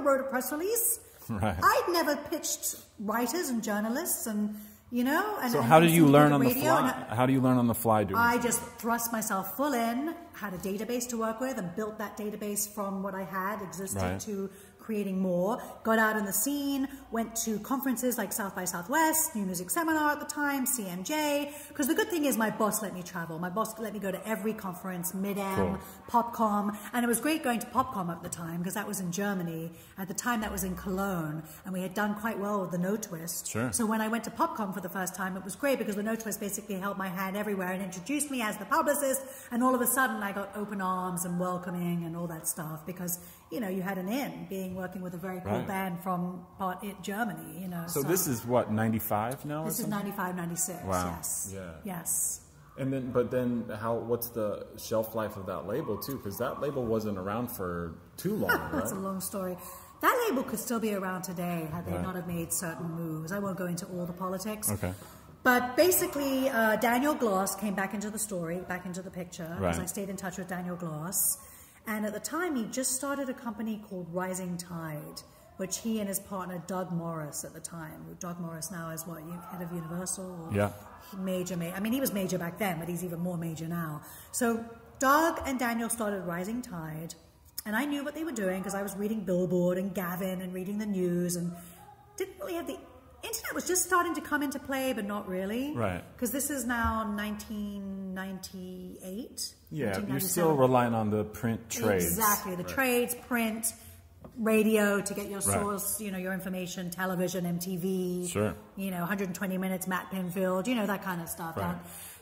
wrote a press release. Right. I'd never pitched writers and journalists and, you know. And, so how did you learn on the fly? How do you learn on the fly doing I just thrust myself full in, had a database to work with, and built that database from what I had existed to creating more. Got out in the scene, went to conferences like South by Southwest, New Music Seminar at the time, CMJ. Because the good thing is my boss let me travel. My boss let me go to every conference, Mid-Am, Popcom. And it was great going to Popcom at the time because that was in Germany. At the time that was in Cologne. And we had done quite well with The Notwist. Sure. So when I went to Popcom for the first time, it was great because The Notwist basically held my hand everywhere and introduced me as the publicist. And all of a sudden I got open arms and welcoming and all that stuff because, you know, you had an in being working with a very cool band from Germany, you know. So, this is what, 95 now? This is 95, 96. Wow. Yes. Yeah. Yes. And then, but then what's the shelf life of that label too? Because that label wasn't around for too long, right? That's a long story. That label could still be around today had they not have made certain moves. I won't go into all the politics. Okay. But basically, Daniel Glass came back into the story, back into the picture, because I stayed in touch with Daniel Glass. And at the time, he just started a company called Rising Tide, which he and his partner, Doug Morris, at the time. Doug Morris now is, what, head of Universal? Yeah. Major. I mean, he was major back then, but he's even more major now. So Doug and Daniel started Rising Tide, and I knew what they were doing because I was reading Billboard and Gavin and reading the news, and didn't really have the internet was just starting to come into play, but not really. Right. Because this is now 1998. Yeah, you're still relying on the print trades. Exactly, the trades, print, radio to get your source, you know, your information, television, MTV, you know, 120 Minutes, Matt Pinfield, you know, that kind of stuff. Right.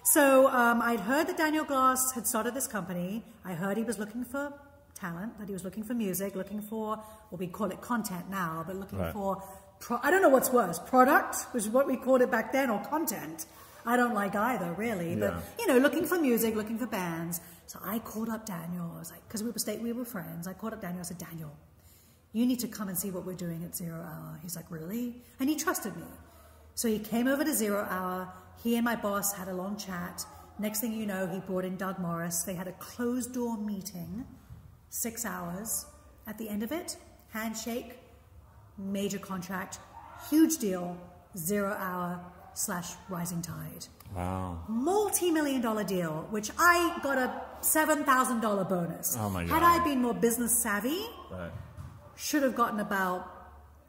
So I'd heard that Daniel Glass had started this company. I heard he was looking for talent, that he was looking for music, looking for, well, we call it content now, but looking for... I don't know what's worse, product, which is what we called it back then, or content. I don't like either, really. But, you know, looking for music, looking for bands. So I called up Daniel. I was like, because we were friends. I called up Daniel. I said, Daniel, you need to come and see what we're doing at Zero Hour. He's like, really? And he trusted me. So he came over to Zero Hour. He and my boss had a long chat. Next thing you know, he brought in Doug Morris. They had a closed-door meeting, 6 hours. At the end of it, handshake, major contract, huge deal, Zero Hour / Rising Tide. Wow. Multi-million-dollar deal, which I got a $7,000 bonus. Oh, my God. Had I been more business savvy, right, should have gotten about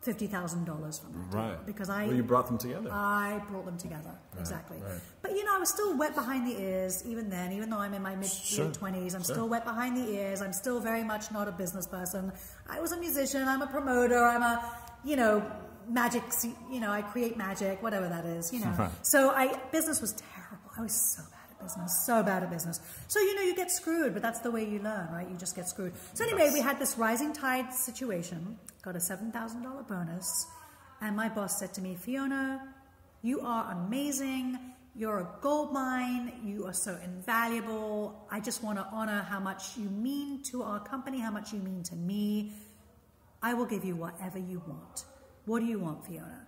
$50,000 from that. Right. Because well, you brought them together. I brought them together, right, exactly. Right. But, you know, I was still wet behind the ears even then, even though I'm in my mid-20s. I'm still wet behind the ears. I'm still very much not a business person. I was a musician. I'm a promoter. I'm a, you know, magic, you know, I create magic, whatever that is, you know. Right. So business was terrible. I was so bad at business, so bad at business. So, you know, you get screwed, but that's the way you learn, right? You just get screwed. So anyway, we had this Rising Tide situation, got a $7,000 bonus, and my boss said to me, Fiona, you are amazing. You're a gold mine. You are so invaluable. I just want to honor how much you mean to our company, how much you mean to me. I will give you whatever you want. What do you want, Fiona?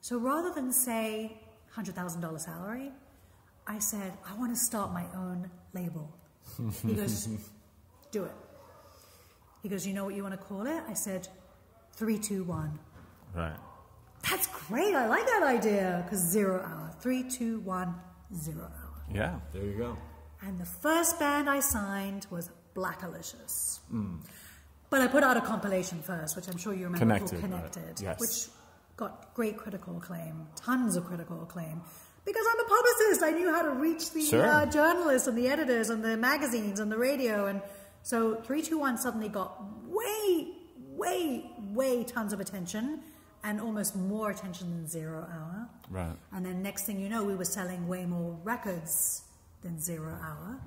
So rather than say $100,000 salary, I said, I want to start my own label. He goes, do it. He goes, you know what you want to call it? I said, 321. Right. That's great. I like that idea. Because 0 hour. 3, 2, 1, 0 hour. Yeah, there you go. And the first band I signed was Blackalicious. Mm. But I put out a compilation first, which I'm sure you remember, called Connected, yes, which got great critical acclaim, tons of critical acclaim, because I'm a publicist. I knew how to reach the journalists and the editors and the magazines and the radio. And so 321 suddenly got way, way, way tons of attention, and almost more attention than 0 hour. Right. And then next thing you know, we were selling way more records than 0 hour,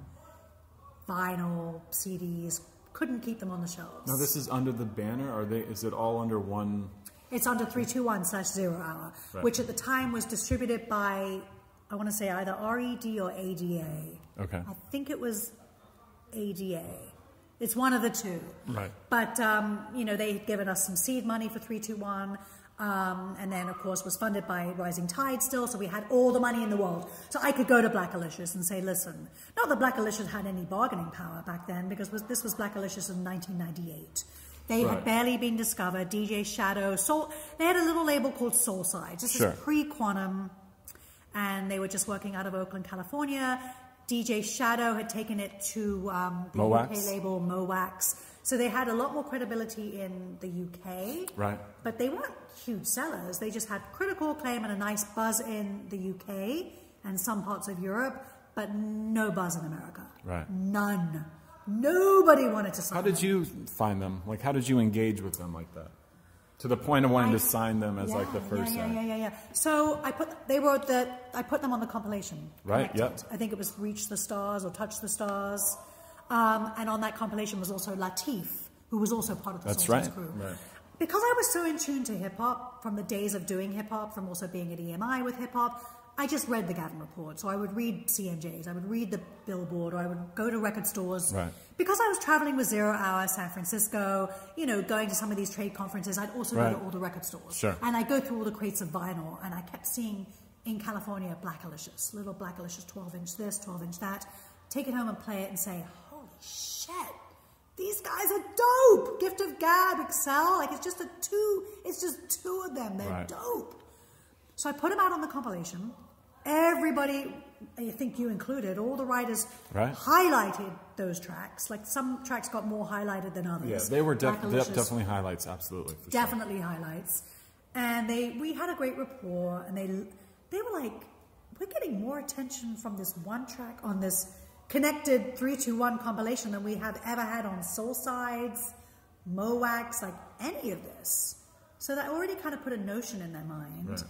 vinyl, CDs. Couldn't keep them on the shelves. Now this is under the banner? Are they? Is it all under one? It's under 321/0 hour, right, which at the time was distributed by, I want to say either RED or ADA. Okay. I think it was ADA. It's one of the two. Right. But you know, they had given us some seed money for 321, and then of course was funded by Rising Tide still, so we had all the money in the world. So I could go to Blackalicious and say, listen, not that Blackalicious had any bargaining power back then, because this was Blackalicious in 1998. They had barely been discovered. DJ Shadow, Soul, they had a little label called Soulside. This is pre-Quantum, and they were just working out of Oakland, California. DJ Shadow had taken it to the UK label, Mo Wax. So they had a lot more credibility in the UK, right, but they weren't huge sellers. They just had critical acclaim and a nice buzz in the UK and some parts of Europe, but no buzz in America. Right. None. Nobody wanted to sign them. How did you find them? Like, how did you engage with them like that? To the point of wanting to sign them as like the first one. So I put them on the compilation. Right, yep. I think it was Reach the Stars or Touch the Stars. And on that compilation was also Latif, who was also part of the Soulside crew. Right. Because I was so in tune to hip-hop from the days of doing hip-hop, from also being at EMI with hip-hop, I just read the Gavin Report. So I would read CMJs, I would read the Billboard, or I would go to record stores. Right. Because I was traveling with 0 hour, San Francisco, you know, going to some of these trade conferences, I'd also go to all the record stores. Sure. And I'd go through all the crates of vinyl, and I kept seeing, in California, Blackalicious, little Blackalicious 12-inch this, 12-inch that. Take it home and play it and say, shit, these guys are dope. Gift of Gab, Excel, like it's just two of them. They're dope. So I put them out on the compilation. Everybody, I think you included, all the writers highlighted those tracks. Like some tracks got more highlighted than others. Yeah, they were definitely highlights, absolutely. Definitely highlights. And we had a great rapport, and they were like, we're getting more attention from this one track on this Connected 321 compilation than we have ever had on Soulsides, Mo Wax, like any of this. So that already kind of put a notion in their mind. Right.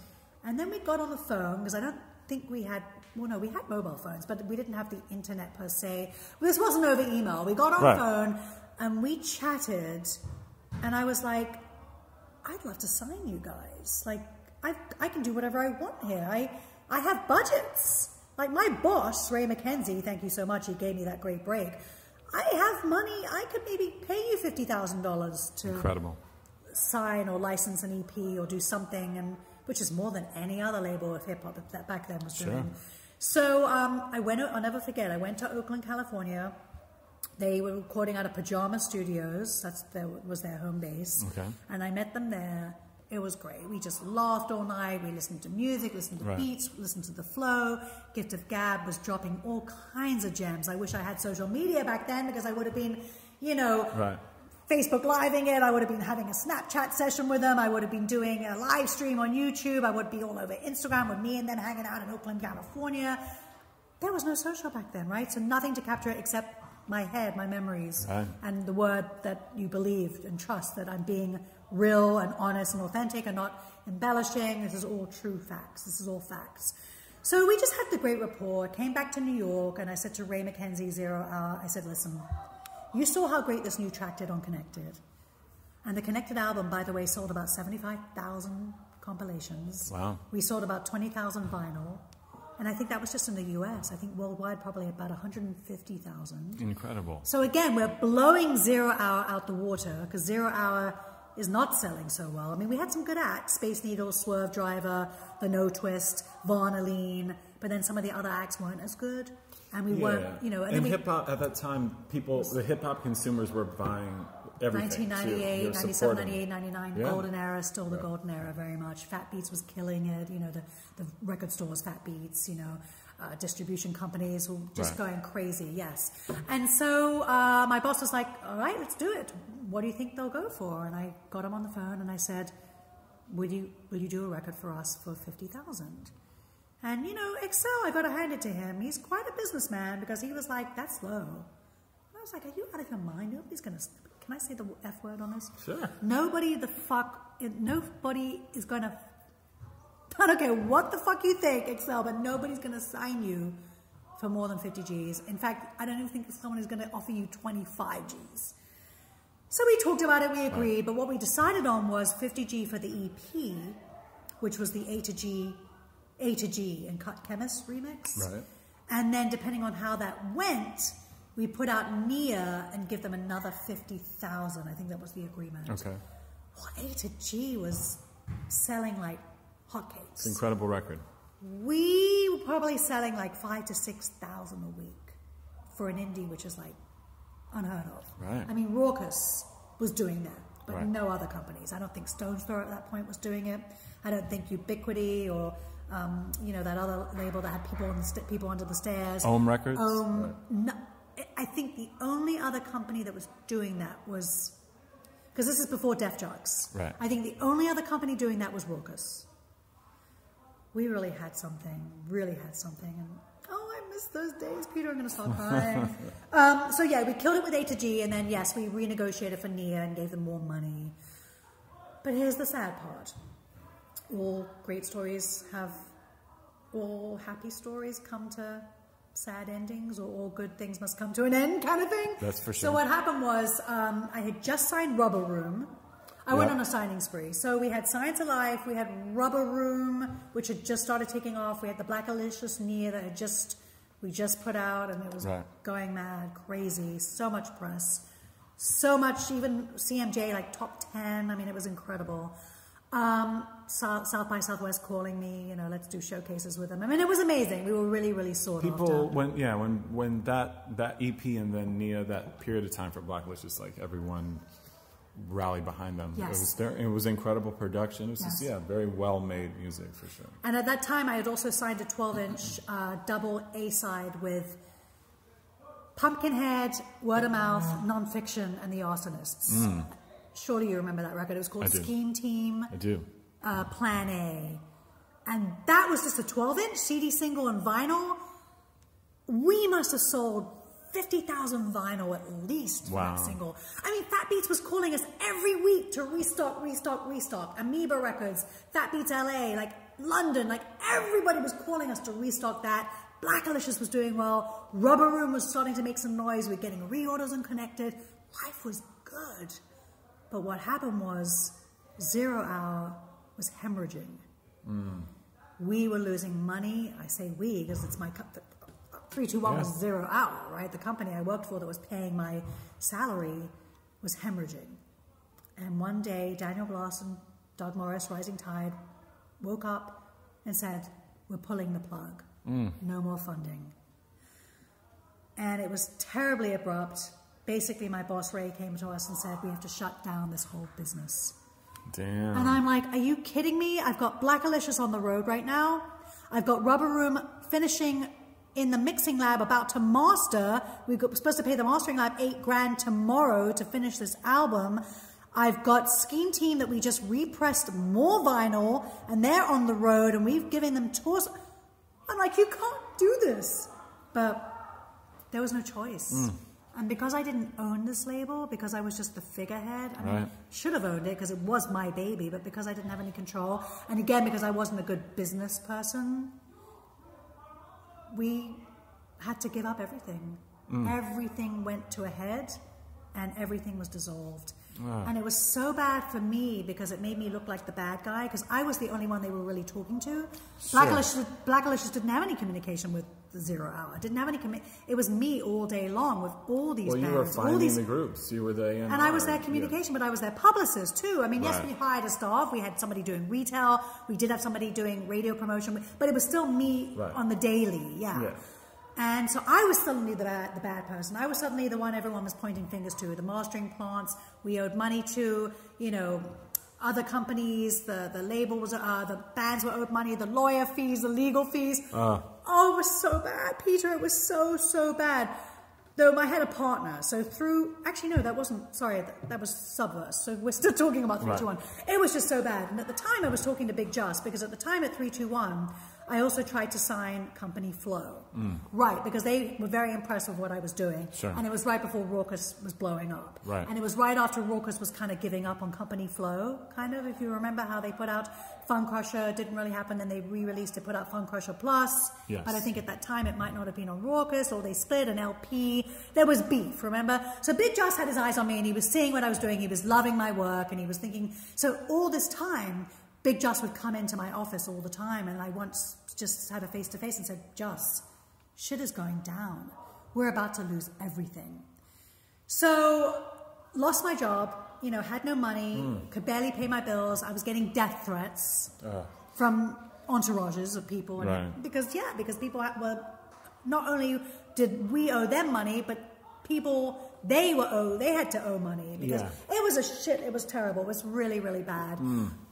And then we got on the phone, because I don't think we had, well, no, we had mobile phones, but we didn't have the internet per se. This wasn't over email. We got on phone and we chatted, and I was like, I'd love to sign you guys. Like, I can do whatever I want here. I have budgets. Like my boss, Ray McKenzie, thank you so much, he gave me that great break. I have money, I could maybe pay you $50,000 to sign or license an EP or do something, and which is more than any other label of hip hop that back then was doing. Sure. So I went. I'll never forget. I went to Oakland, California. They were recording out of Pajama Studios. That was their home base. Okay. And I met them there. It was great. We just laughed all night. We listened to music, listened to beats, listened to the flow. Gift of Gab was dropping all kinds of gems. I wish I had social media back then, because I would have been, you know, Facebook living it. I would have been having a Snapchat session with them. I would have been doing a live stream on YouTube. I would be all over Instagram with me and them hanging out in Oakland, California. There was no social back then, right? So nothing to capture it except my head, my memories, and the word that you believe and trust that I'm being real and honest and authentic and not embellishing. This is all true facts. This is all facts. So we just had the great rapport, came back to New York, and I said to Ray McKenzie, Zero Hour, I said, listen, you saw how great this new track did on Connected. And the Connected album, by the way, sold about 75,000 compilations. Wow. We sold about 20,000 vinyl. And I think that was just in the US. I think worldwide, probably about 150,000. Incredible. So again, we're blowing Zero Hour out the water, because Zero Hour is not selling so well. I mean, we had some good acts, Space Needles, Swerve Driver, The Notwist, Von Aline, but then some of the other acts weren't as good. And we weren't, you know. And hip hop, at that time, people, the hip hop consumers were buying everything. 1998, so 97, 98, 99, golden era, still the golden era very much. Fat Beats was killing it, you know, the record stores, Fat Beats, you know, distribution companies were just going crazy, And so my boss was like, all right, let's do it. What do you think they'll go for? And I got him on the phone and I said, will you do a record for us for 50,000? And, you know, Excel, I got to hand it to him. He's quite a businessman, because he was like, that's low. And I was like, are you out of your mind? Nobody's going to... Can I say the F word on this? Sure. Nobody the fuck... Nobody is going to... I don't care what the fuck you think, Excel, but nobody's going to sign you for more than 50 Gs. In fact, I don't even think someone is going to offer you 25 Gs. So we talked about it, we agreed, but what we decided on was 50 G for the EP, which was the A to G and Cut Chemist remix. Right. And then depending on how that went... We put out Nia and give them another 50,000. I think that was the agreement. Okay. Well, A to G was selling like hotcakes. It's an incredible record. We were probably selling like 5,000 to 6,000 a week for an indie, which is like unheard of. Right. I mean, Rawkus was doing that, but no other companies. I don't think Stone's Throw at that point was doing it. I don't think Ubiquity or... you know, that other label that had people under the stairs. Ohm Records. No. I think the only other company that was doing that was, because this is before Def Jux. Right. I think the only other company doing that was Rawkus. We really had something. And, oh, I miss those days, Peter. I'm going to start crying. So yeah, we killed it with A to G, and then yes, we renegotiated for Nia and gave them more money. But here's the sad part: all great stories have, all happy stories come to sad endings, or all good things must come to an end kind of thing. That's for sure. So what happened was I had just signed Rubber Room. I went on a signing spree. So we had Science Alive, we had Rubber Room, which had just started taking off. We had the Blackalicious Near that had we just put out, and it was going mad, crazy, so much press. So much, even CMJ, like top 10. I mean, it was incredible. South by Southwest calling me, you know, let's do showcases with them. I mean, it was amazing. We were really, really sought after. People, when that EP and then Nia, that period of time for Blackalicious, like everyone rallied behind them. Yes. It was incredible production. It was just, very well-made music for sure. And at that time, I had also signed a 12-inch double A-side with Pumpkinhead, Word of Mouth, Nonfiction, and The Arsonists. Mm. Surely you remember that record. It was called Scheme Team. I do. Plan A. And that was just a 12-inch CD single and vinyl. We must have sold 50,000 vinyl at least for that single. I mean, Fat Beats was calling us every week to restock. Amoeba Records, Fat Beats LA, like London, like everybody was calling us to restock that. Blackalicious was doing well. Rubber Room was starting to make some noise. We were getting reorders and Connected. Life was good. But what happened was Zero Hour was hemorrhaging. Mm. We were losing money. I say we because it's my 321 was Zero Hour, right? The company I worked for that was paying my salary was hemorrhaging. And one day, Daniel Glass and Doug Morris, Rising Tide, woke up and said, we're pulling the plug. No more funding. And it was terribly abrupt. Basically, my boss, Ray, came to us and said, we have to shut down this whole business. Damn. And I'm like, are you kidding me? I've got Blackalicious on the road right now. I've got Rubber Room finishing in the mixing lab, about to master. We're supposed to pay the mastering lab $8,000 tomorrow to finish this album. I've got Scheme Team that we just repressed more vinyl, and they're on the road, and we've given them tours. I'm like, you can't do this. But there was no choice. And because I didn't own this label, because I was just the figurehead, I mean, I should have owned it because it was my baby, but because I didn't have any control, and again, because I wasn't a good business person, we had to give up everything. Everything went to a head, and everything was dissolved. And it was so bad for me because it made me look like the bad guy, because I was the only one they were really talking to. Sure. Blackalicious didn't have any communication with the Zero Hour. Didn't have any It was me all day long with all these bands. Well, you were finding all these the groups. You were the EMI. And I was their communication, but I was their publicist too. I mean, yes, we hired a staff. We had somebody doing retail. We did have somebody doing radio promotion, but it was still me on the daily. And so I was suddenly the bad person. I was suddenly the one everyone was pointing fingers to. The mastering plants we owed money to, you know, other companies, the label was, the bands were owed money, the lawyer fees, the legal fees. Oh, it was so bad, Peter. It was so, so bad. Though I had a partner. So through, actually, no, that wasn't, sorry, that was Subverse. So we're still talking about 321. It was just so bad. And at the time I was talking to Big Just, because at the time at 321, I also tried to sign Company Flow. Because they were very impressed with what I was doing. And it was right before Rawkus was blowing up. And it was right after Rawkus was kind of giving up on Company Flow, kind of, if you remember how they put out Fun Crusher, didn't really happen, then they re-released it, put out Fun Crusher Plus. But I think at that time it might not have been on Rawkus, or they split an LP. There was beef, remember? So Big Joss had his eyes on me, and he was seeing what I was doing, he was loving my work, and he was thinking, so all this time, Big Joss would come into my office all the time, and I once just had a face-to-face and said, Joss, shit is going down. We're about to lose everything. So, lost my job, you know, had no money, could barely pay my bills. I was getting death threats from entourages of people. And because, because people were, not only did we owe them money, but people, they had to owe money because it was a shit, it was terrible, it was really, really bad.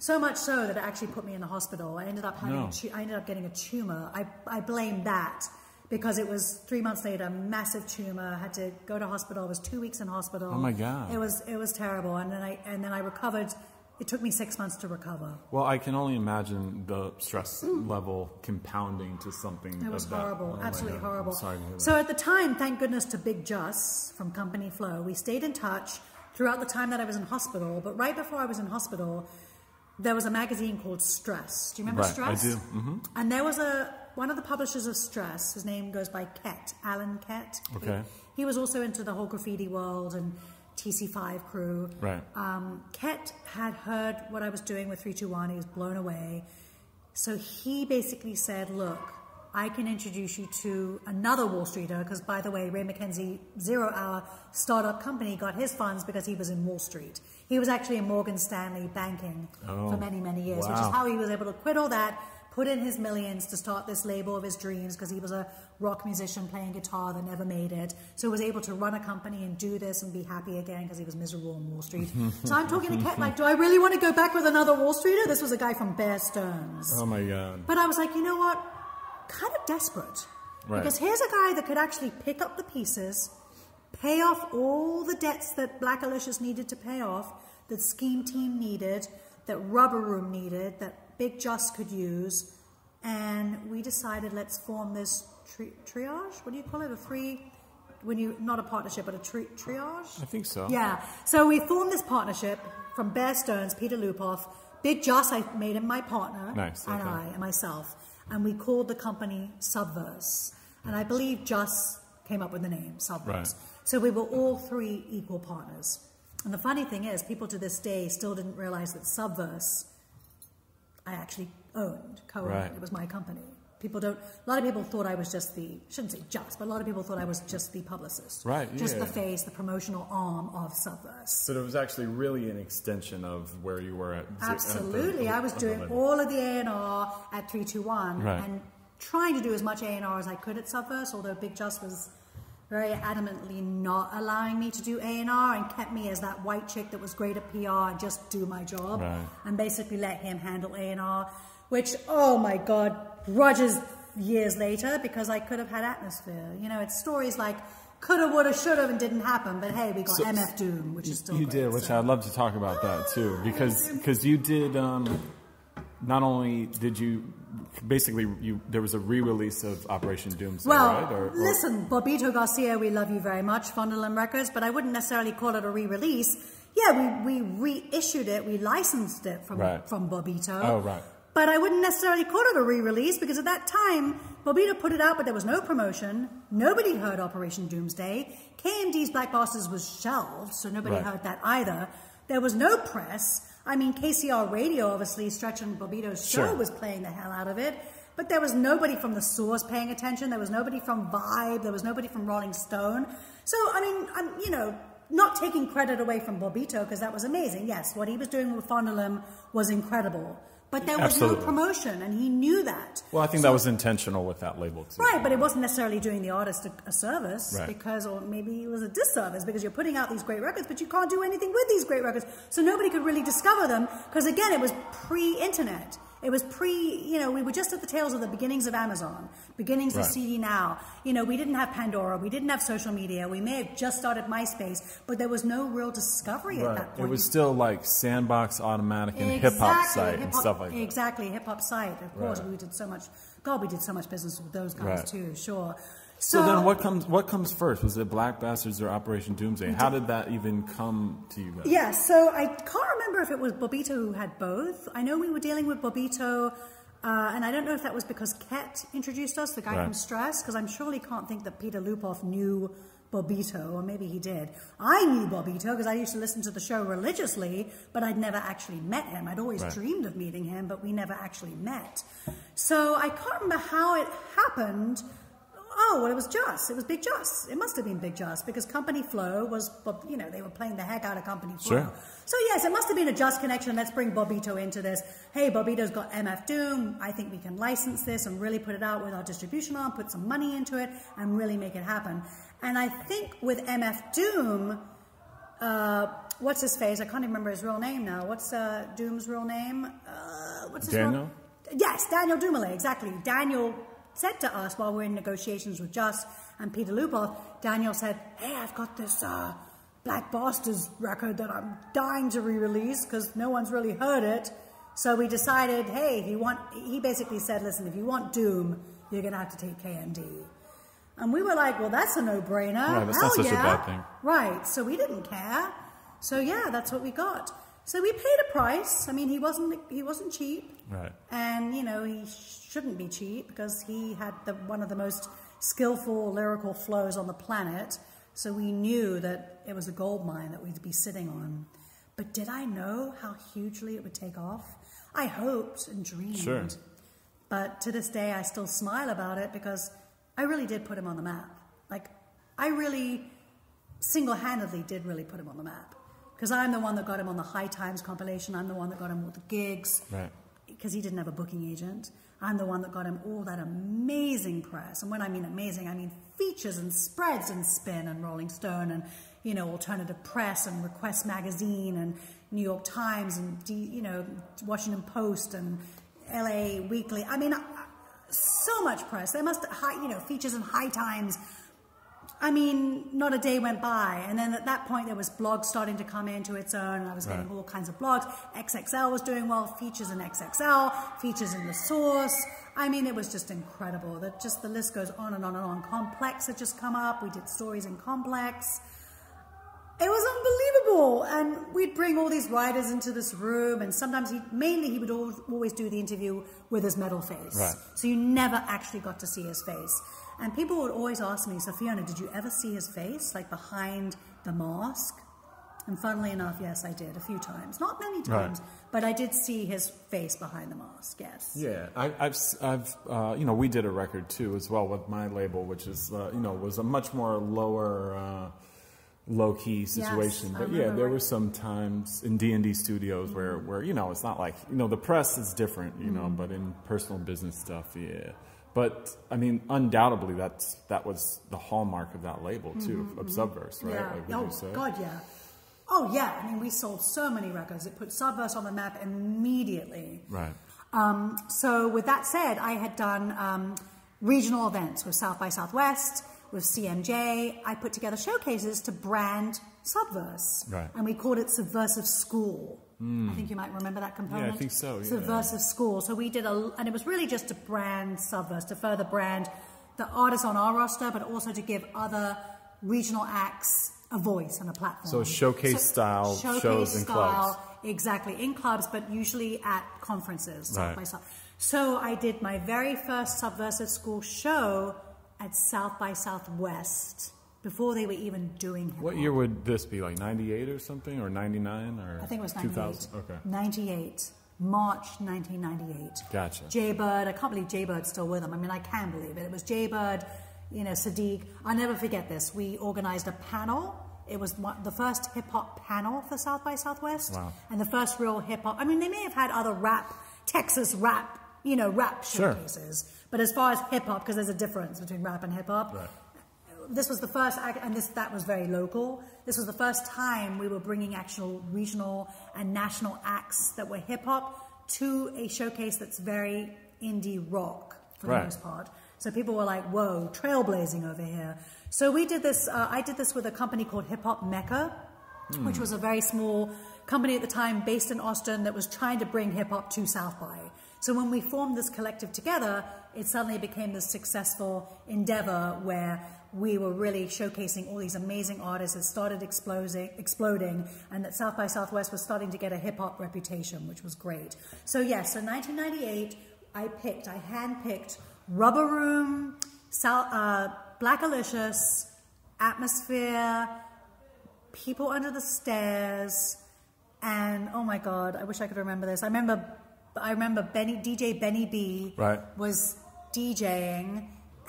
So much so that it actually put me in the hospital. I ended up having, I ended up getting a tumor. I blame that because it was 3 months later, a massive tumor. I had to go to hospital. I was 2 weeks in hospital. Oh my God. It was terrible. And then I recovered. It took me 6 months to recover. Well, I can only imagine the stress level compounding to something. It was horrible, absolutely horrible. Sorry to hear that. So at the time, thank goodness to Big Juss from Company Flow, we stayed in touch throughout the time that I was in hospital. But right before I was in hospital, there was a magazine called Stress. Do you remember Stress? I do. And there was one of the publishers of Stress. His name goes by Ket, Alan Ket. Okay. He was also into the whole graffiti world and TC5 crew. Ket had heard what I was doing with 321. He was blown away. So he basically said, look, I can introduce you to another Wall Streeter, because by the way, Ray McKenzie, Zero Hour startup company, got his funds because he was in Wall Street. He was actually in Morgan Stanley banking for many, many years, which is how he was able to quit all that, put in his millions to start this label of his dreams, because he was a rock musician playing guitar that never made it. So he was able to run a company and do this and be happy again, because he was miserable on Wall Street. So I'm talking to Ket like, do I really want to go back with another Wall Streeter? This was a guy from Bear Stearns. Oh my God. But I was like, you know what? Kind of desperate. Because here's a guy that could actually pick up the pieces, pay off all the debts that Blackalicious needed to pay off, that Scheme Team needed, that Rubber Room needed, that Big Just could use, and we decided let's form this triage. What do you call it? A free, when you not a partnership, but a triage. I think so. Yeah. So we formed this partnership from Bear Stearns, Peter Lupoff, Big Just. I made him my partner, and I and myself, and we called the company Subverse. And I believe Just came up with the name Subverse. So we were all three equal partners. And the funny thing is, people to this day still didn't realize that Subverse I actually owned, co-owned. It was my company. people don't, a lot of people thought I was just the, shouldn't say just, but a lot of people thought I was just the publicist. Right, yeah. Just the face, the promotional arm of Subverse. So it was actually really an extension of where you were at. Absolutely. I was doing all of the A&R at 321 and trying to do as much A&R as I could at Subverse, although Big Just was very adamantly not allowing me to do A&R and kept me as that white chick that was great at PR and just do my job and basically let him handle A&R, which, oh my God, grudges years later because I could have had atmosphere. You know, it's stories like coulda, woulda, shoulda, and didn't happen, but hey, we got MF Doom, which is still great, which I'd love to talk about that too, because you did, not only did you, basically, there was a re-release of Operation Doomsday, right? Or, listen, Bobito Garcia, we love you very much, Fondle 'Em Records, but I wouldn't necessarily call it a re-release. Yeah, we reissued it, we licensed it from Bobito. Oh, right. But I wouldn't necessarily call it a re-release because at that time, Bobito put it out, but there was no promotion. Nobody heard Operation Doomsday. KMD's Black Bastards was shelved, so nobody heard that either. There was no press. I mean, KCR Radio, obviously, Stretch and Bobito's show was playing the hell out of it, but there was nobody from The Source paying attention. There was nobody from Vibe. There was nobody from Rolling Stone. So, I mean, I'm, you know, not taking credit away from Bobito because that was amazing. Yes, what he was doing with Fondle 'Em was incredible. But there was no promotion, and he knew that. Well, I think that was intentional with that label, too. Right, but it wasn't necessarily doing the artist a service, because, or maybe it was a disservice, because you're putting out these great records, but you can't do anything with these great records. So nobody could really discover them, because, again, it was pre-internet. It was you know, we were just at the tails of the beginnings of Amazon, beginnings of CD Now. You know, we didn't have Pandora. We didn't have social media. We may have just started MySpace, but there was no real discovery at that point. It was still like Sandbox, Automatic, and Hip-Hop Site and stuff like that. Exactly, Hip-Hop Site. Of course, we did so much. God, we did so much business with those guys too, sure. So then what comes first? Was it Black Bastards or Operation Doomsday? How did that even come to you guys? Yeah, so I can't remember if it was Bobito who had both. I know we were dealing with Bobito, and I don't know if that was because Ket introduced us, the guy from Stress, because I'm surely can't think that Peter Lupoff knew Bobito, or maybe he did. I knew Bobito because I used to listen to the show religiously, but I'd never actually met him. I'd always dreamed of meeting him, but we never actually met. So I can't remember how it happened. Oh, well, it was Just. It was Big Just. It must have been Big Just because Company Flow was, you know, they were playing the heck out of Company Flow. Sure. So, yes, it must have been a Just connection. Let's bring Bobito into this. Hey, Bobito's got MF Doom. I think we can license this and really put it out with our distribution arm, put some money into it, and really make it happen. And I think with MF Doom, what's his face? I can't even remember his real name now. What's Doom's real name? What's his Daniel? Yes, Daniel Dumoulin, exactly. Daniel said to us while we're in negotiations with Just and Peter Lupoff, Daniel said, hey, I've got this Black Bastards record that I'm dying to re-release because no one's really heard it. So we decided, hey, if you want, he basically said, listen, if you want Doom, you're going to have to take KMD. And we were like, well, that's a no-brainer. Right, that's not such a bad thing. Right, so we didn't care. So yeah, that's what we got. So we paid a price. I mean, he wasn't cheap. Right. And, you know, he shouldn't be cheap because he had one of the most skillful lyrical flows on the planet. So we knew that it was a gold mine that we'd be sitting on. But did I know how hugely it would take off? I hoped and dreamed. Sure. But to this day, I still smile about it because I really did put him on the map. Like, I really single-handedly did really put him on the map. Because I'm the one that got him on the High Times compilation. I'm the one that got him all the gigs. Right. Because he didn't have a booking agent. I'm the one that got him all that amazing press. And when I mean amazing, I mean features and spreads and Spin and Rolling Stone and, you know, alternative press and Request Magazine and New York Times and, you know, Washington Post and LA Weekly. I mean, so much press. There must, you know, features and High Times. I mean, not a day went by. And then at that point, there was blogs starting to come into its own. And I was getting all kinds of blogs. XXL was doing well. Features in XXL. Features in The Source. I mean, it was just incredible. Just the list goes on and on and on. Complex had just come up. We did stories in Complex. It was unbelievable. And we'd bring all these writers into this room. And sometimes, he would always do the interview with his metal face. Right. So you never actually got to see his face. And people would always ask me, so Fiona, did you ever see his face, like behind the mask? And funnily enough, yes, I did a few times. Not many times, right. But I did see his face behind the mask, yes. Yeah, I've you know, we did a record, too, as well with my label, which is, you know, was a much more lower... low-key situation, yes, but yeah, there were some times in D&D studios where you know, it's not like, you know, the press is different, you know, but in personal business stuff, yeah. But I mean, undoubtedly, that was the hallmark of that label too, of Subverse, right? Yeah. Like, would you say? God, yeah. Oh yeah. I mean, we sold so many records; it put Subverse on the map immediately. Right. So with that said, I had done regional events with South by Southwest. With CMJ, I put together showcases to brand Subverse. Right. And we called it Subversive School. Mm. I think you might remember that component. Yeah, I think so. Yeah. Subversive School. So we did a... And it was really just to brand Subverse, to further brand the artists on our roster, but also to give other regional acts a voice and a platform. So showcase-style shows in clubs. Exactly. In clubs, but usually at conferences. Right. So I did my very first Subversive School show... at South by Southwest, before they were even doing hip-hop. What year would this be, like 98 or something, or 99, or I think it was 98. 2000? Okay. 98, March 1998. Gotcha. Jaybird, I can't believe Jaybird's still with them. I mean, I can believe it. It was Jaybird, you know, Sadiq. I'll never forget this. We organized a panel. It was the first hip-hop panel for South by Southwest. Wow. And the first real hip-hop, I mean, they may have had other rap, Texas rap, you know, rap showcases. Sure. But as far as hip-hop, because there's a difference between rap and hip-hop, right. This was the first, and that was very local, this was the first time we were bringing actual regional and national acts that were hip-hop to a showcase that's very indie rock, for right. the most part. So people were like, whoa, trailblazing over here. So we did this, I did this with a company called Hip Hop Mecca, which was a very small company at the time based in Austin that was trying to bring hip-hop to South By. So when we formed this collective together, it suddenly became this successful endeavor where we were really showcasing all these amazing artists that started exploding, and that South by Southwest was starting to get a hip-hop reputation, which was great. So yes, so 1998, I hand-picked Rubber Room, Blackalicious, Atmosphere, People Under the Stairs, and oh my God, I wish I could remember this. I remember DJ Benny B right. was DJing,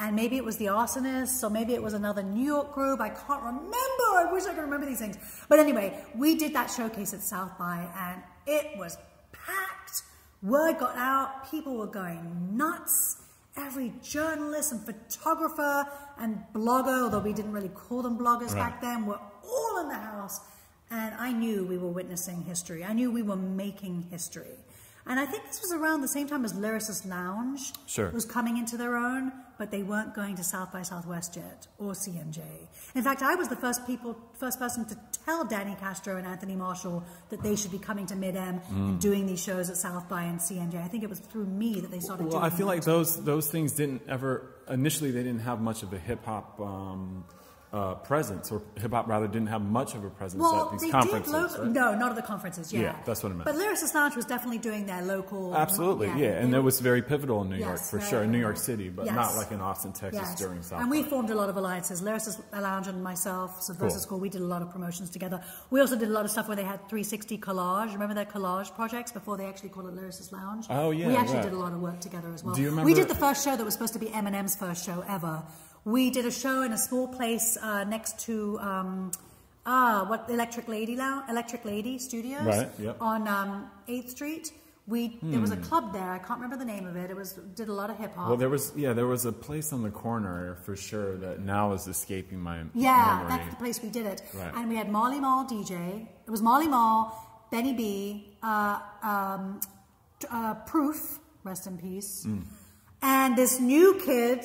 and maybe it was The Arsonists, or maybe it was another New York group. I can't remember. I wish I could remember these things. But anyway, we did that showcase at South By, and it was packed. Word got out. People were going nuts. Every journalist and photographer and blogger, although we didn't really call them bloggers right. back then, were all in the house. And I knew we were witnessing history. I knew we were making history. And I think this was around the same time as Lyricist Lounge sure. was coming into their own, but they weren't going to South by Southwest yet, or CMJ. In fact, I was the first person to tell Danny Castro and Anthony Marshall that they should be coming to Mid-Am and doing these shows at South by and CMJ. I think it was through me that they started doing that. Well, I feel like those things didn't ever, initially they didn't have much of a hip-hop... presence, or hip-hop rather didn't have much of a presence at these conferences. Right? No, not at the conferences, yeah. Yeah, that's what I meant. But Lyricist Lounge was definitely doing their local... Absolutely, yeah. And it was very pivotal in New York, for sure, in New York City, but not like in Austin, Texas during South. And we formed a lot of alliances. Lyricist Lounge and myself, Subverse School, we did a lot of promotions together. We also did a lot of stuff where they had 360 Collage. Remember their collage projects before they actually called it Lyricist Lounge? Oh, yeah, we actually did a lot of work together as well. Do you remember... We did the first show that was supposed to be Eminem's first show ever. We did a show in a small place next to Electric Lady Studios right, yep. on 8th Street. There was a club there. I can't remember the name of it. It did a lot of hip hop. Well, there was a place on the corner for sure that now is escaping my memory. That's the place we did it. Right. And we had Marley Marl DJ. It was Marley Marl, Benny B, Proof, rest in peace, and this new kid,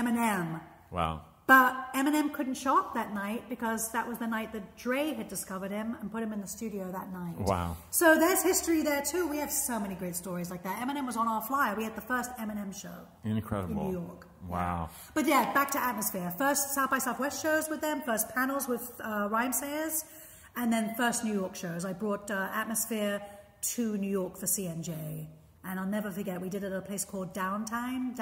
Eminem. Wow. But Eminem couldn't show up that night because that was the night that Dre had discovered him and put him in the studio that night. Wow. So there's history there too. We have so many great stories like that. Eminem was on our flyer. We had the first Eminem show. Incredible. In New York. Wow. But yeah, back to Atmosphere. First South by Southwest shows with them, first panels with Rhymesayers, and then first New York shows. I brought Atmosphere to New York for CMJ. And I'll never forget, we did it at a place called Downtime,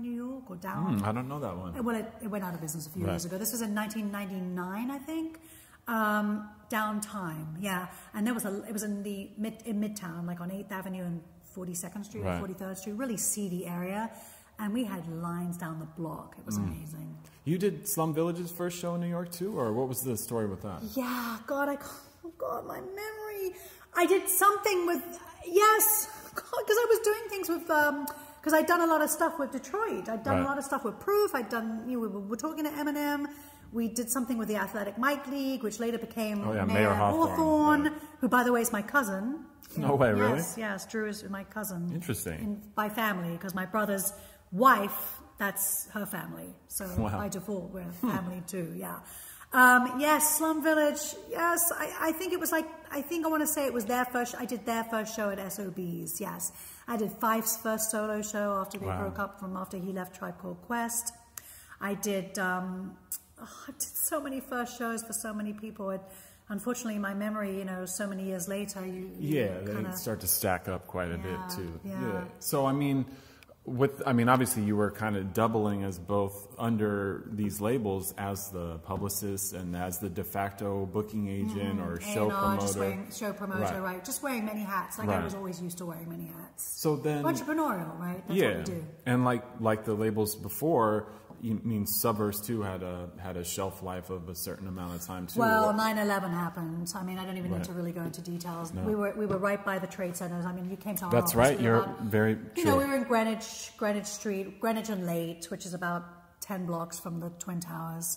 New York, or Down. I don't know that one. Well, it went out of business a few years ago. This was in 1999, I think. Downtime, yeah. And there was a, it was in the Midtown, like on 8th Avenue and 42nd Street, right, or 43rd Street, really seedy area. And we had lines down the block. It was amazing. You did Slum Village's first show in New York too, or what was the story with that? Yeah, God, I, oh God, my memory. I did something with, yes, because I was doing things with, because I'd done a lot of stuff with Detroit. I'd done, right, a lot of stuff with Proof. I'd done, you know, we were talking to Eminem. We did something with the Athletic Mike League, which later became, oh, yeah, Mayor Hawthorne, yeah, who, by the way, is my cousin. No way, really? Yes, yes, Drew is my cousin. Interesting. In, by family, because my brother's wife, that's her family. So wow, by default, we're family too, yeah. Yes, Slum Village, yes. I think it was like, I think I want to say it was their first, I did their first show at SOB's, yes. I did Fife's first solo show after they, wow, broke up from after he left Tribe Called Quest. I did... oh, I did so many first shows for so many people. It, unfortunately, my memory, you know, so many years later, you they kinda start to stack up quite a, yeah, bit too. Yeah, yeah. So I mean, with, I mean, obviously you were kind of doubling as both under these labels as the publicist and as the de facto booking agent, or show promoter. Just wearing, show promoter, right, right. Just wearing many hats. Like, right, I was always used to wearing many hats. So then, entrepreneurial, right? That's, yeah, what we do. And like the labels before. You mean Subverse too had a shelf life of a certain amount of time too. Well, 9/11 happened. I mean, I don't even, right, need to really go into details. No. We were right by the trade centers. I mean, you came to our, that's, office, right. We You're about, very true. You know, we were in Greenwich and Late, which is about 10 blocks from the Twin Towers.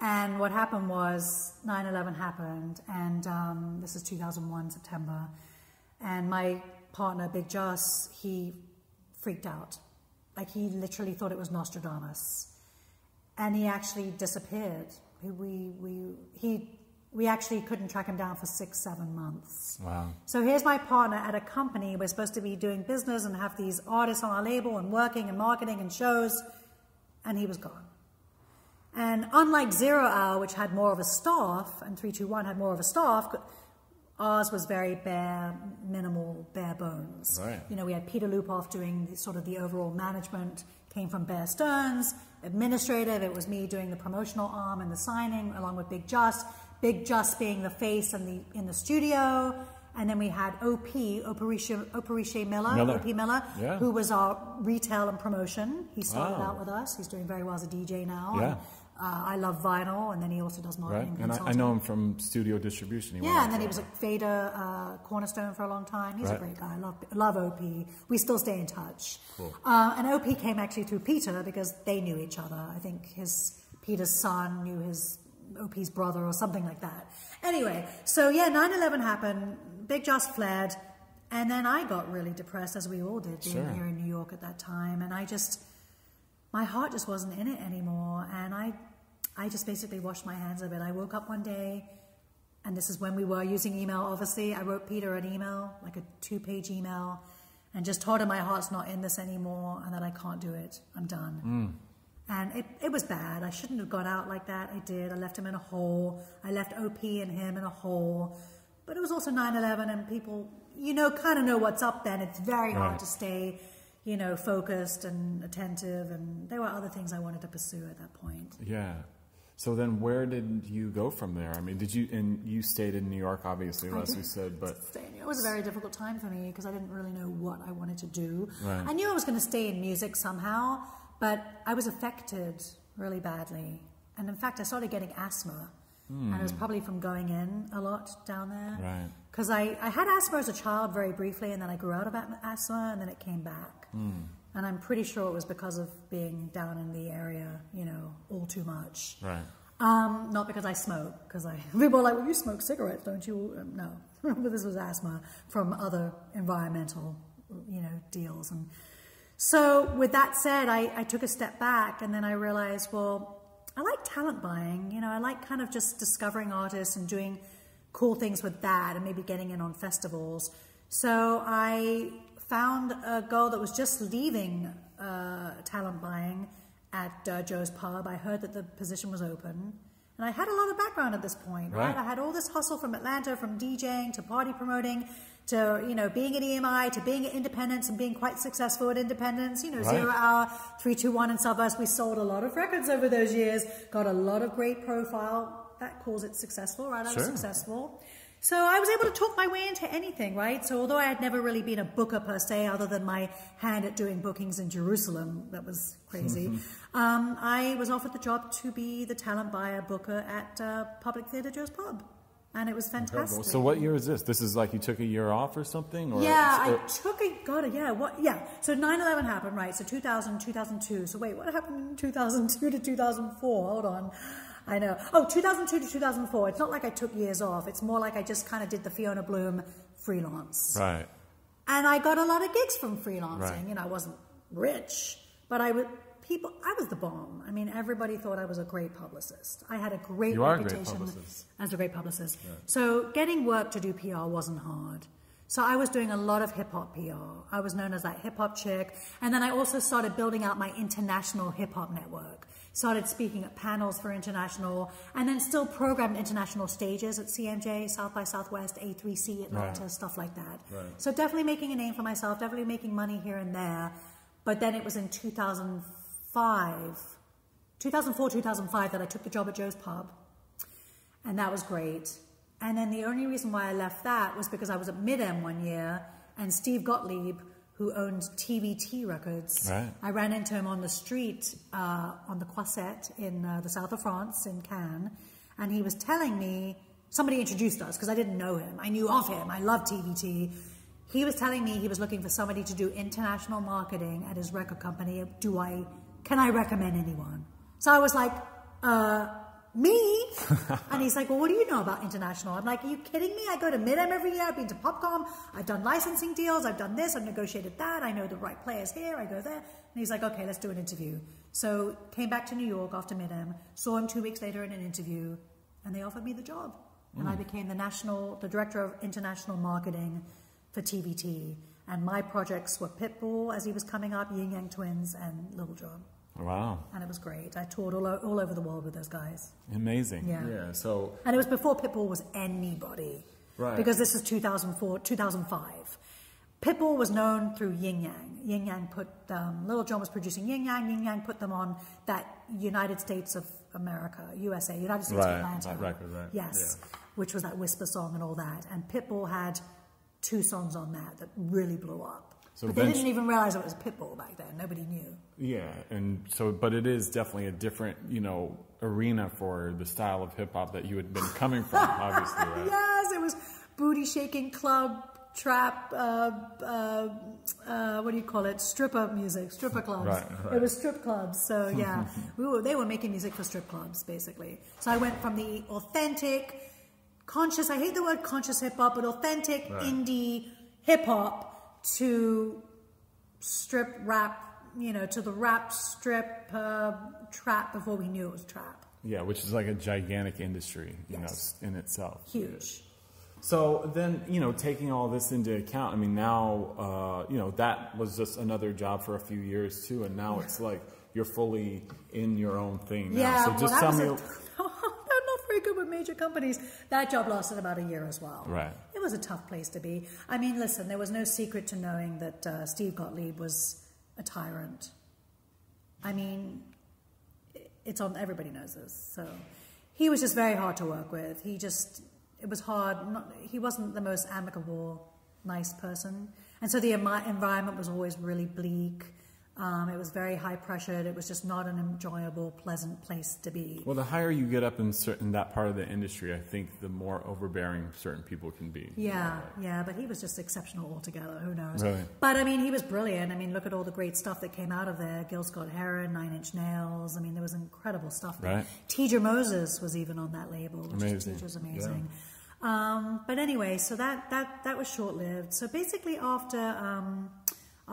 And what happened was 9/11 happened, and this is 2001 September. And my partner, Big Joss, he freaked out. Like, he literally thought it was Nostradamus. And he actually disappeared. We actually couldn't track him down for 6, 7 months. Wow. So here's my partner at a company. We're supposed to be doing business and have these artists on our label and working and marketing and shows. And he was gone. And unlike Zero Hour, which had more of a staff, and 321 had more of a staff, ours was very bare, minimal, bare bones. Right. You know, we had Peter Lupoff doing sort of the overall management, came from Bear Stearns, administrative. It was me doing the promotional arm and the signing, along with Big Just. Big Just being the face in the studio. And then we had OP, Opariche Miller. OP Miller, yeah, who was our retail and promotion. He started, wow, out with us. He's doing very well as a DJ now. Yeah. And, I Love Vinyl, and then he also does marketing. Right. And I know him from studio distribution. Yeah, and then he was a Fader Cornerstone for a long time. He's, right, a great guy. I love OP. We still stay in touch. Cool. And OP came actually through Peter, because they knew each other. I think Peter's son knew OP's brother or something like that. Anyway, so yeah, 9/11 happened. Big Joss fled, and then I got really depressed, as we all did, being, sure, here in New York at that time, and I just... my heart just wasn't in it anymore, and I just basically washed my hands of it. I woke up one day, and this is when we were using email, obviously. I wrote Peter an email, like a 2-page email, and just told him my heart's not in this anymore and that I can't do it. I'm done. And it was bad. I shouldn't have gone out like that. I did. I left him in a hole. I left OP and him in a hole. But it was also 9/11, and people, you know, kind of know what's up then. It's very, right, hard to stay, you know, focused and attentive, and there were other things I wanted to pursue at that point. Yeah. So then where did you go from there? I mean, you stayed in New York, obviously, as we said, but... It was a very difficult time for me, because I didn't really know what I wanted to do. Right. I knew I was going to stay in music somehow, but I was affected really badly. And in fact, I started getting asthma, and it was probably from going in a lot down there. Right. Because I had asthma as a child very briefly, and then I grew out of asthma, and then it came back. And I'm pretty sure it was because of being down in the area, you know, all too much. Right. Not because I smoke, because people are like, well, you smoke cigarettes, don't you? No. But this was asthma from other environmental, you know, deals. And so with that said, I took a step back, and then I realized, well, I like talent buying. You know, I like kind of just discovering artists and doing cool things with that, and maybe getting in on festivals. So I found a girl that was just leaving talent buying at Joe's Pub. I heard that the position was open, and I had a lot of background at this point, right? I had all this hustle from Atlanta, from DJing to party promoting to, you know, being at EMI to being at Independence and being quite successful at Independence. You know, right. Zero Hour, 321 and Subverse. We sold a lot of records over those years, got a lot of great profile that calls it successful, right? I was successful. So I was able to talk my way into anything, right? So although I had never really been a booker per se, other than my hand at doing bookings in Jerusalem, that was crazy, I was offered the job to be the talent buyer booker at Public Theatre Joe's Pub. And it was fantastic. Incredible. So what year is this? This is like you took a year off or something? Or yeah, I took a... God, yeah. What? Yeah. So 9/11 happened, right? So 2000, 2002. So wait, what happened in 2002 to 2004? Hold on. I know. Oh, 2002 to 2004. It's not like I took years off. It's more like I just kind of did the Fiona Bloom freelance. Right. And I got a lot of gigs from freelancing. Right. You know, I wasn't rich, but I would... People, I was the bomb. I mean, everybody thought I was a great publicist. I had a great reputation as a great publicist. Yeah. So getting work to do PR wasn't hard. So I was doing a lot of hip-hop PR. I was known as that hip-hop chick. And then I also started building out my international hip-hop network. Started speaking at panels for international, and then still programmed international stages at CMJ, South by Southwest, A3C, Atlanta, stuff like that. Right. So definitely making a name for myself, definitely making money here and there. But then it was in 2004, 2005 that I took the job at Joe's Pub, and that was great. And then the only reason why I left that was because I was at Mid-Em one year, and Steve Gottlieb, who owned TVT Records, I ran into him on the street on the Croisette in the south of France in Cannes, and he was telling me, somebody introduced us because I didn't know him, I knew of him, I loved TVT. He was telling me he was looking for somebody to do international marketing at his record company. Can I recommend anyone? So I was like, me? And he's like, well, what do you know about international? I'm like, are you kidding me? I go to Mid-Em every year. I've been to Popcom. I've done licensing deals. I've done this. I've negotiated that. I know the right players here. I go there. And he's like, okay, let's do an interview. So came back to New York after Mid-Em, saw him 2 weeks later in an interview, and they offered me the job. And I became the director of international marketing for TVT. And my projects were Pitbull, as he was coming up, Yin Yang Twins, and Lil Jon. Wow. And it was great. I toured all over the world with those guys. Amazing. Yeah. So, and it was before Pitbull was anybody. Right. Because this is 2004, 2005. Pitbull was known through Yin Yang. Yin Yang put, Lil Jon was producing Yin Yang. Yin Yang put them on that United States of America, USA, United States of Atlanta. That record, right? Yes. Yeah. Which was that Whisper song and all that. And Pitbull had 2 songs on that really blew up. So but they didn't even realize it was Pitbull back then. Nobody knew. Yeah, and so, but it is definitely a different, you know, arena for the style of hip hop that you had been coming from, obviously. Right? Yes, it was booty shaking club trap. What do you call it? Stripper music, stripper clubs. It was strip clubs. So yeah, they were making music for strip clubs basically. So I went from the authentic, conscious. I hate the word conscious hip hop, but authentic indie hip hop. To strip rap, you know, to the rap strip trap before we knew it was trap. Yeah, which is like a gigantic industry, you know, in itself. Huge. So then, you know, taking all this into account, I mean, now, you know, that was just another job for a few years too, and now it's like you're fully in your own thing now. Yeah, so just tell me. Good with major companies. That job lasted about a year as well. Right. It was a tough place to be. I mean, listen, there was no secret to knowing that Steve Gottlieb was a tyrant. I mean, it's on, everybody knows this. So he was just very hard to work with. He just, it was hard. He wasn't the most amicable, nice person. And so the environment was always really bleak. It was very high pressured. It was just not an enjoyable, pleasant place to be. Well, the higher you get up in that part of the industry, I think the more overbearing certain people can be. Yeah, yeah, but he was just exceptional altogether. Who knows? Really? But I mean, he was brilliant. I mean, look at all the great stuff that came out of there. Gil Scott-Heron, Nine Inch Nails. I mean, there was incredible stuff there. Right. Teacher Moses was even on that label, which was amazing. Yeah. But anyway, so that was short lived. So basically,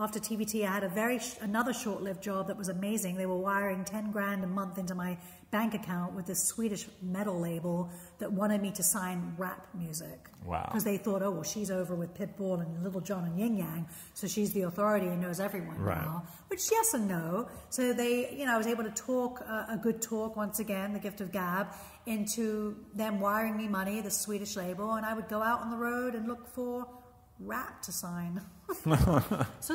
After TVT, I had another short-lived job that was amazing. They were wiring 10 grand a month into my bank account with this Swedish metal label that wanted me to sign rap music. Wow. Because they thought, oh, well, she's over with Pitbull and Lil Jon and Yin Yang, so she's the authority and knows everyone now. Which, yes and no. So they, you know, I was able to talk a good talk once again, the Gift of Gab, into them wiring me money, the Swedish label, and I would go out on the road and look for rap to sign. So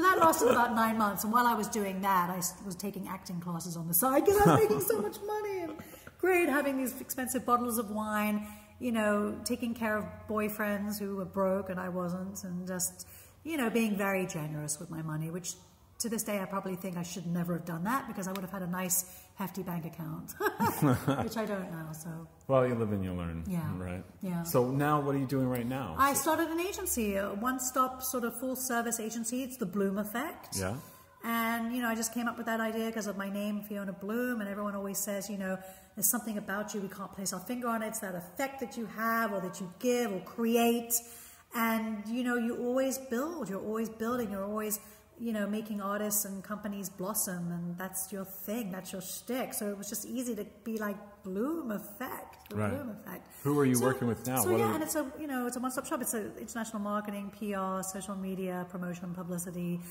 that lasted about 9 months, and while I was doing that, I was taking acting classes on the side because I was making so much money. And great having these expensive bottles of wine, you know, taking care of boyfriends who were broke and I wasn't, and just, you know, being very generous with my money, which to this day I probably think I should never have done that because I would have had a nice hefty bank account, which I don't now, so. Well, you live and you learn, yeah. Right? Yeah. So now what are you doing right now? I started an agency, a one-stop sort of full-service agency. It's the Bloom Effect. Yeah. And, you know, I just came up with that idea because of my name, Fiona Bloom, and everyone always says, you know, there's something about you we can't place our finger on. It's that effect that you have or that you give or create. And, you know, you always build. You're always building. You're always, you know, making artists and companies blossom. And that's your thing. That's your shtick. So it was just easy to be like, Bloom Effect. Right. Bloom Effect. Who are you working with now? So, yeah, and it's a, you know, it's a one-stop shop. It's a international marketing, PR, social media, promotion and publicity.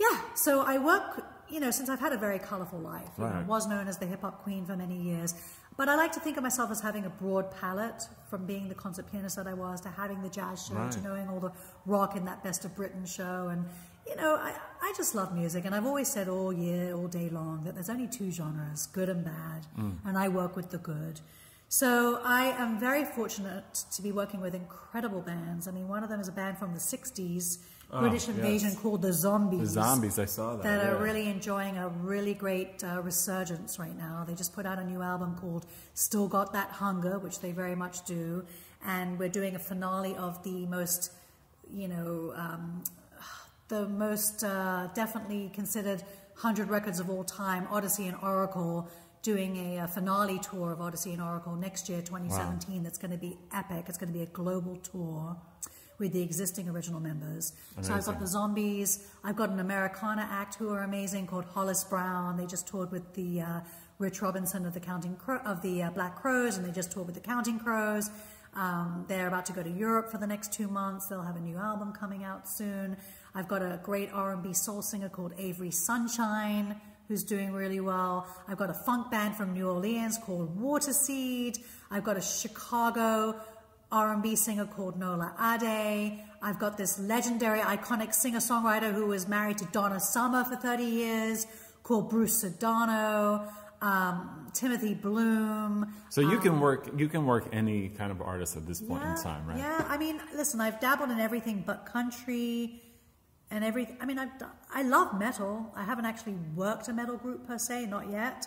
Yeah, so I work, you know, since I've had a very colorful life. Right. I was known as the hip-hop queen for many years. But I like to think of myself as having a broad palette, from being the concert pianist that I was to having the jazz show, right, to knowing all the rock in that Best of Britain show. And, you know, I just love music. And I've always said all year, all day long, that there's only two genres, good and bad. Mm. And I work with the good. So I am very fortunate to be working with incredible bands. I mean, one of them is a band from the 60s, British Invasion, yes, called The Zombies. The Zombies, I saw that. That are really enjoying a really great resurgence right now. They just put out a new album called Still Got That Hunger, which they very much do. And we're doing a finale of the most, you know, the most definitely considered 100 records of all time, Odyssey and Oracle, doing a finale tour of Odyssey and Oracle next year, 2017. Wow. That's going to be epic. It's going to be a global tour with the existing original members. Amazing. So I've got The Zombies. I've got an Americana act who are amazing called Hollis Brown. They just toured with the Rich Robinson of the Black Crows, and they just toured with the Counting Crows. They're about to go to Europe for the next 2 months. They'll have a new album coming out soon. I've got a great R&B soul singer called Avery Sunshine, who's doing really well. I've got a funk band from New Orleans called Waterseed. I've got a Chicago R&B singer called Nola Ade. I've got this legendary, iconic singer-songwriter who was married to Donna Summer for 30 years called Bruce Sedano, Timothy Bloom. So you can work. You can work any kind of artist at this point in time, right? Yeah. I mean, listen, I've dabbled in everything but country. And everything. I mean, I love metal. I haven't actually worked a metal group per se, not yet.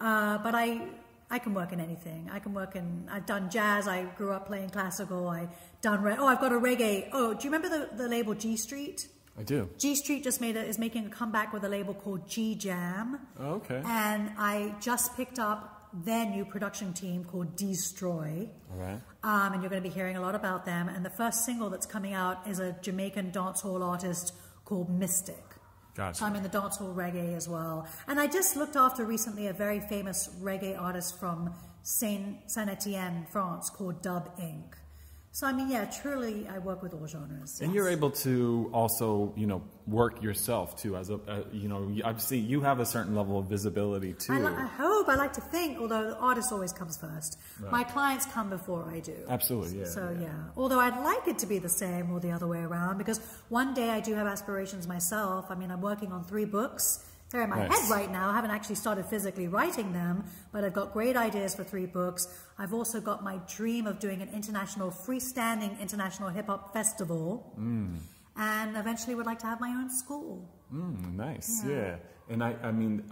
But I can work in anything. I can work in. I've done jazz. I grew up playing classical. I've done. I've got a reggae. Oh, do you remember the label G Street? I do. G Street just is making a comeback with a label called G Jam. Oh, okay. And I just picked up their new production team called Destroy. All right. And you're going to be hearing a lot about them. And the first single that's coming out is a Jamaican dancehall artist called Mystic. Gotcha. So I'm in the dancehall reggae as well. And I just looked after recently a very famous reggae artist from Saint-Étienne, France, called Dub Inc. So, I mean, yeah, truly, I work with all genres. And yes, you're able to also, you know, work yourself, too. As a, you know, obviously, you have a certain level of visibility, too. I hope. I like to think, although the artist always comes first. Right. My clients come before I do. Absolutely, yeah. So, yeah. Although I'd like it to be the same or the other way around, because one day I do have aspirations myself. I mean, I'm working on 3 books. They're in my head right now. I haven't actually started physically writing them, but I've got great ideas for 3 books. I've also got my dream of doing an international, freestanding international hip-hop festival, and eventually would like to have my own school. Nice, yeah. And I mean,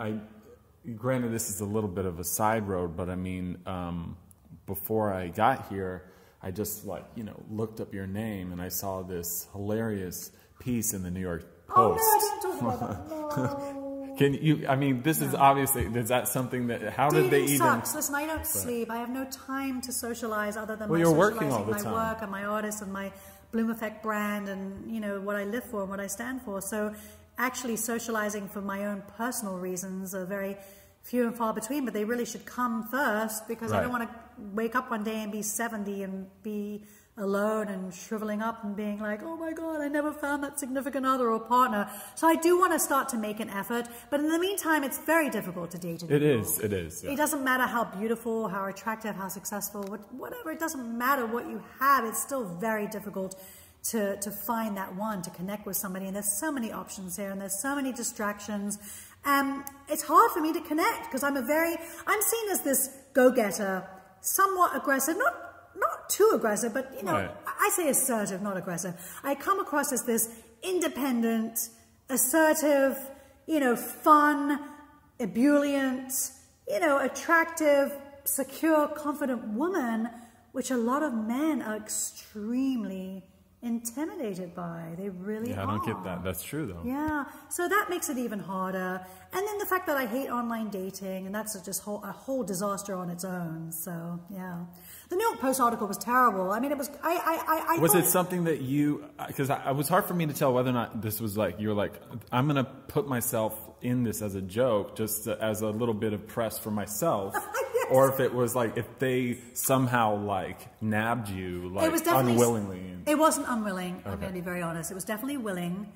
granted this is a little bit of a side road, but I mean, before I got here, I just looked up your name and I saw this hilarious piece in the New York Post. Oh no, I didn't talk about that. No. Can you, I mean, this is obviously, is that something that, how did they even? Sucks. Listen, I don't sleep. I have no time to socialize other than my socializing, all the my time. Work and my artists and my Bloom Effect brand and, you know, what I live for and what I stand for. So actually socializing for my own personal reasons are very few and far between, but they really should come first because I don't want to wake up one day and be 70 and be alone and shriveling up and being like, oh my God, I never found that significant other or partner. So I do want to start to make an effort. But in the meantime, it's very difficult to date. It is. Yeah. It doesn't matter how beautiful, how attractive, how successful, whatever. It doesn't matter what you have. It's still very difficult to find that one, to connect with somebody. And there's so many options here and there's so many distractions. It's hard for me to connect because I'm seen as this go-getter, somewhat aggressive, not too aggressive, but, you know, right. I say assertive, not aggressive. I come across as this independent, assertive, you know, fun, ebullient, you know, attractive, secure, confident woman, which a lot of men are extremely intimidated by. They really are. I don't get that. That's true, though. Yeah. So that makes it even harder. And then the fact that I hate online dating, and that's just a whole disaster on its own. So, yeah. The New York Post article was terrible. I mean, it was... Was it something that you... Because it was hard for me to tell whether or not this was like... You're like, I'm going to put myself in this as a joke, just as a little bit of press for myself. Yes. Or if it was like... If they somehow like nabbed you like unwillingly. It wasn't unwilling. Okay. I'm going to be very honest. It was definitely willing.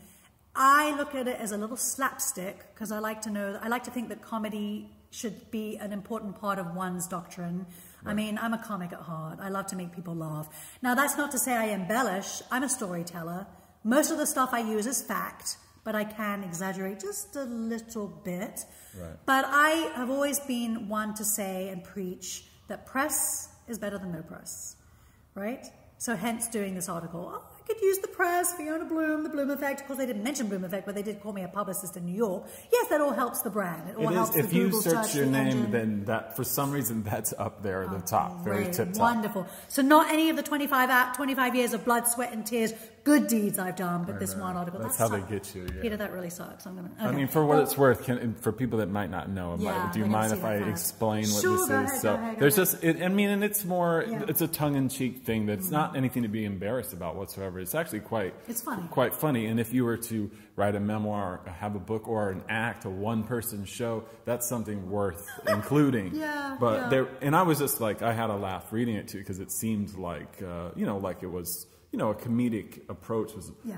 I look at it as a little slapstick because I like to know... I like to think that comedy should be an important part of one's doctrine. Right. I mean, I'm a comic at heart. I love to make people laugh. Now, that's not to say I embellish. I'm a storyteller. Most of the stuff I use is fact, but I can exaggerate just a little bit. Right. But I have always been one to say and preach that press is better than no press, right? So hence doing this article. Oh, I could use the press, Fiona Bloom, the Bloom Effect. Of course, they didn't mention Bloom Effect, but they did call me a publicist in New York. Yes, that all helps the brand. It all helps the Google search engine. If you search your name, then that, for some reason, that's up there at the top, very tip top. Wonderful. So not any of the 25 years of blood, sweat, and tears, good deeds I've done, but this one article. That's how they get you. Yeah. Peter, that really sucks. I'm gonna. Okay. I mean, for what it's worth, for people that might not know, do you mind if I explain what this is? So there's just, I mean, and it's more, it's a tongue-in-cheek thing. That's not anything to be embarrassed about whatsoever. It's actually quite funny, and if you were to write a memoir, or have a book, or an act, a one-person show, that's something worth including. Yeah, but there, and I was just like, I had a laugh reading it too, because it seemed like, you know, like it was, you know, a comedic approach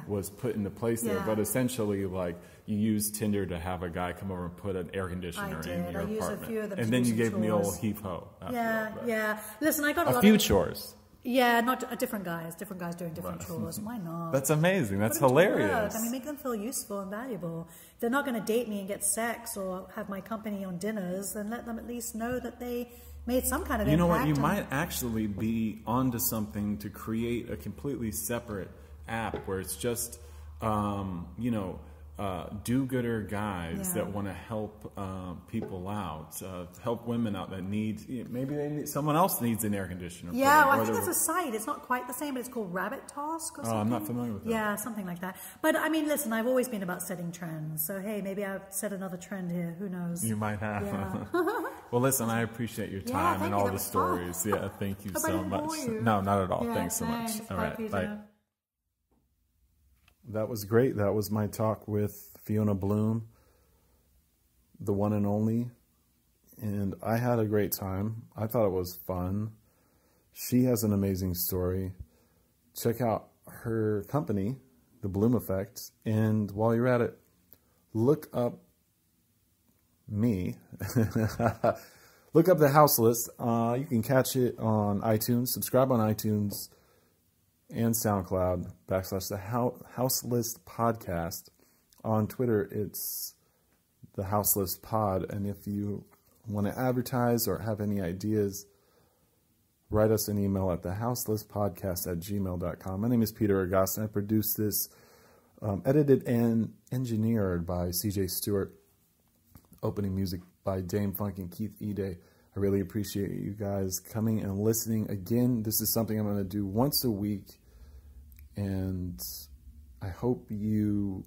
was put into place there, but essentially, like, you use Tinder to have a guy come over and put an air conditioner in your apartment, and then you gave me old heave-ho. Yeah. Listen, I got a few chores. Yeah, not different guys doing different chores. Why not? That's amazing. That's hilarious. I mean, make them feel useful and valuable. If they're not going to date me and get sex or have my company on dinners, then let them at least know that they made some kind of impact. You know what? You might actually be onto something to create a completely separate app where it's just, you know, do-gooder guys that want to help people out, help women out that need, maybe they need, someone else needs an air conditioner. Yeah, well, I think that's a site. It's not quite the same, but it's called Rabbit Task or something. Oh, I'm not familiar with that. Yeah, something like that. But, I mean, listen, I've always been about setting trends. So, hey, maybe I've set another trend here. Who knows? You might have. Yeah. Well, listen, I appreciate your time and all the stories. Yeah, thank you so much. No, not at all. Yeah, thanks so much. All right, bye. That was great. That was my talk with Fiona Bloom, the one and only. And I had a great time. I thought it was fun. She has an amazing story. Check out her company, The Bloom Effect. And while you're at it, look up me. Look up The House List. You can catch it on iTunes. Subscribe on iTunes and SoundCloud / The House List Podcast. On Twitter, it's The House List Pod. And if you want to advertise or have any ideas, write us an email at thehouselistpodcast@gmail.com. My name is Peter Agoston. I produced this, edited and engineered by CJ Stewart. Opening music by Dame Funk and Keith Eday. I really appreciate you guys coming and listening. Again, this is something I'm going to do once a week. And I hope you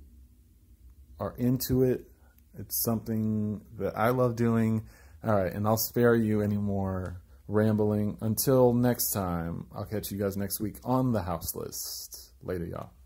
are into it. It's something that I love doing. All right, and I'll spare you any more rambling. Until next time, I'll catch you guys next week on The House List. Later, y'all.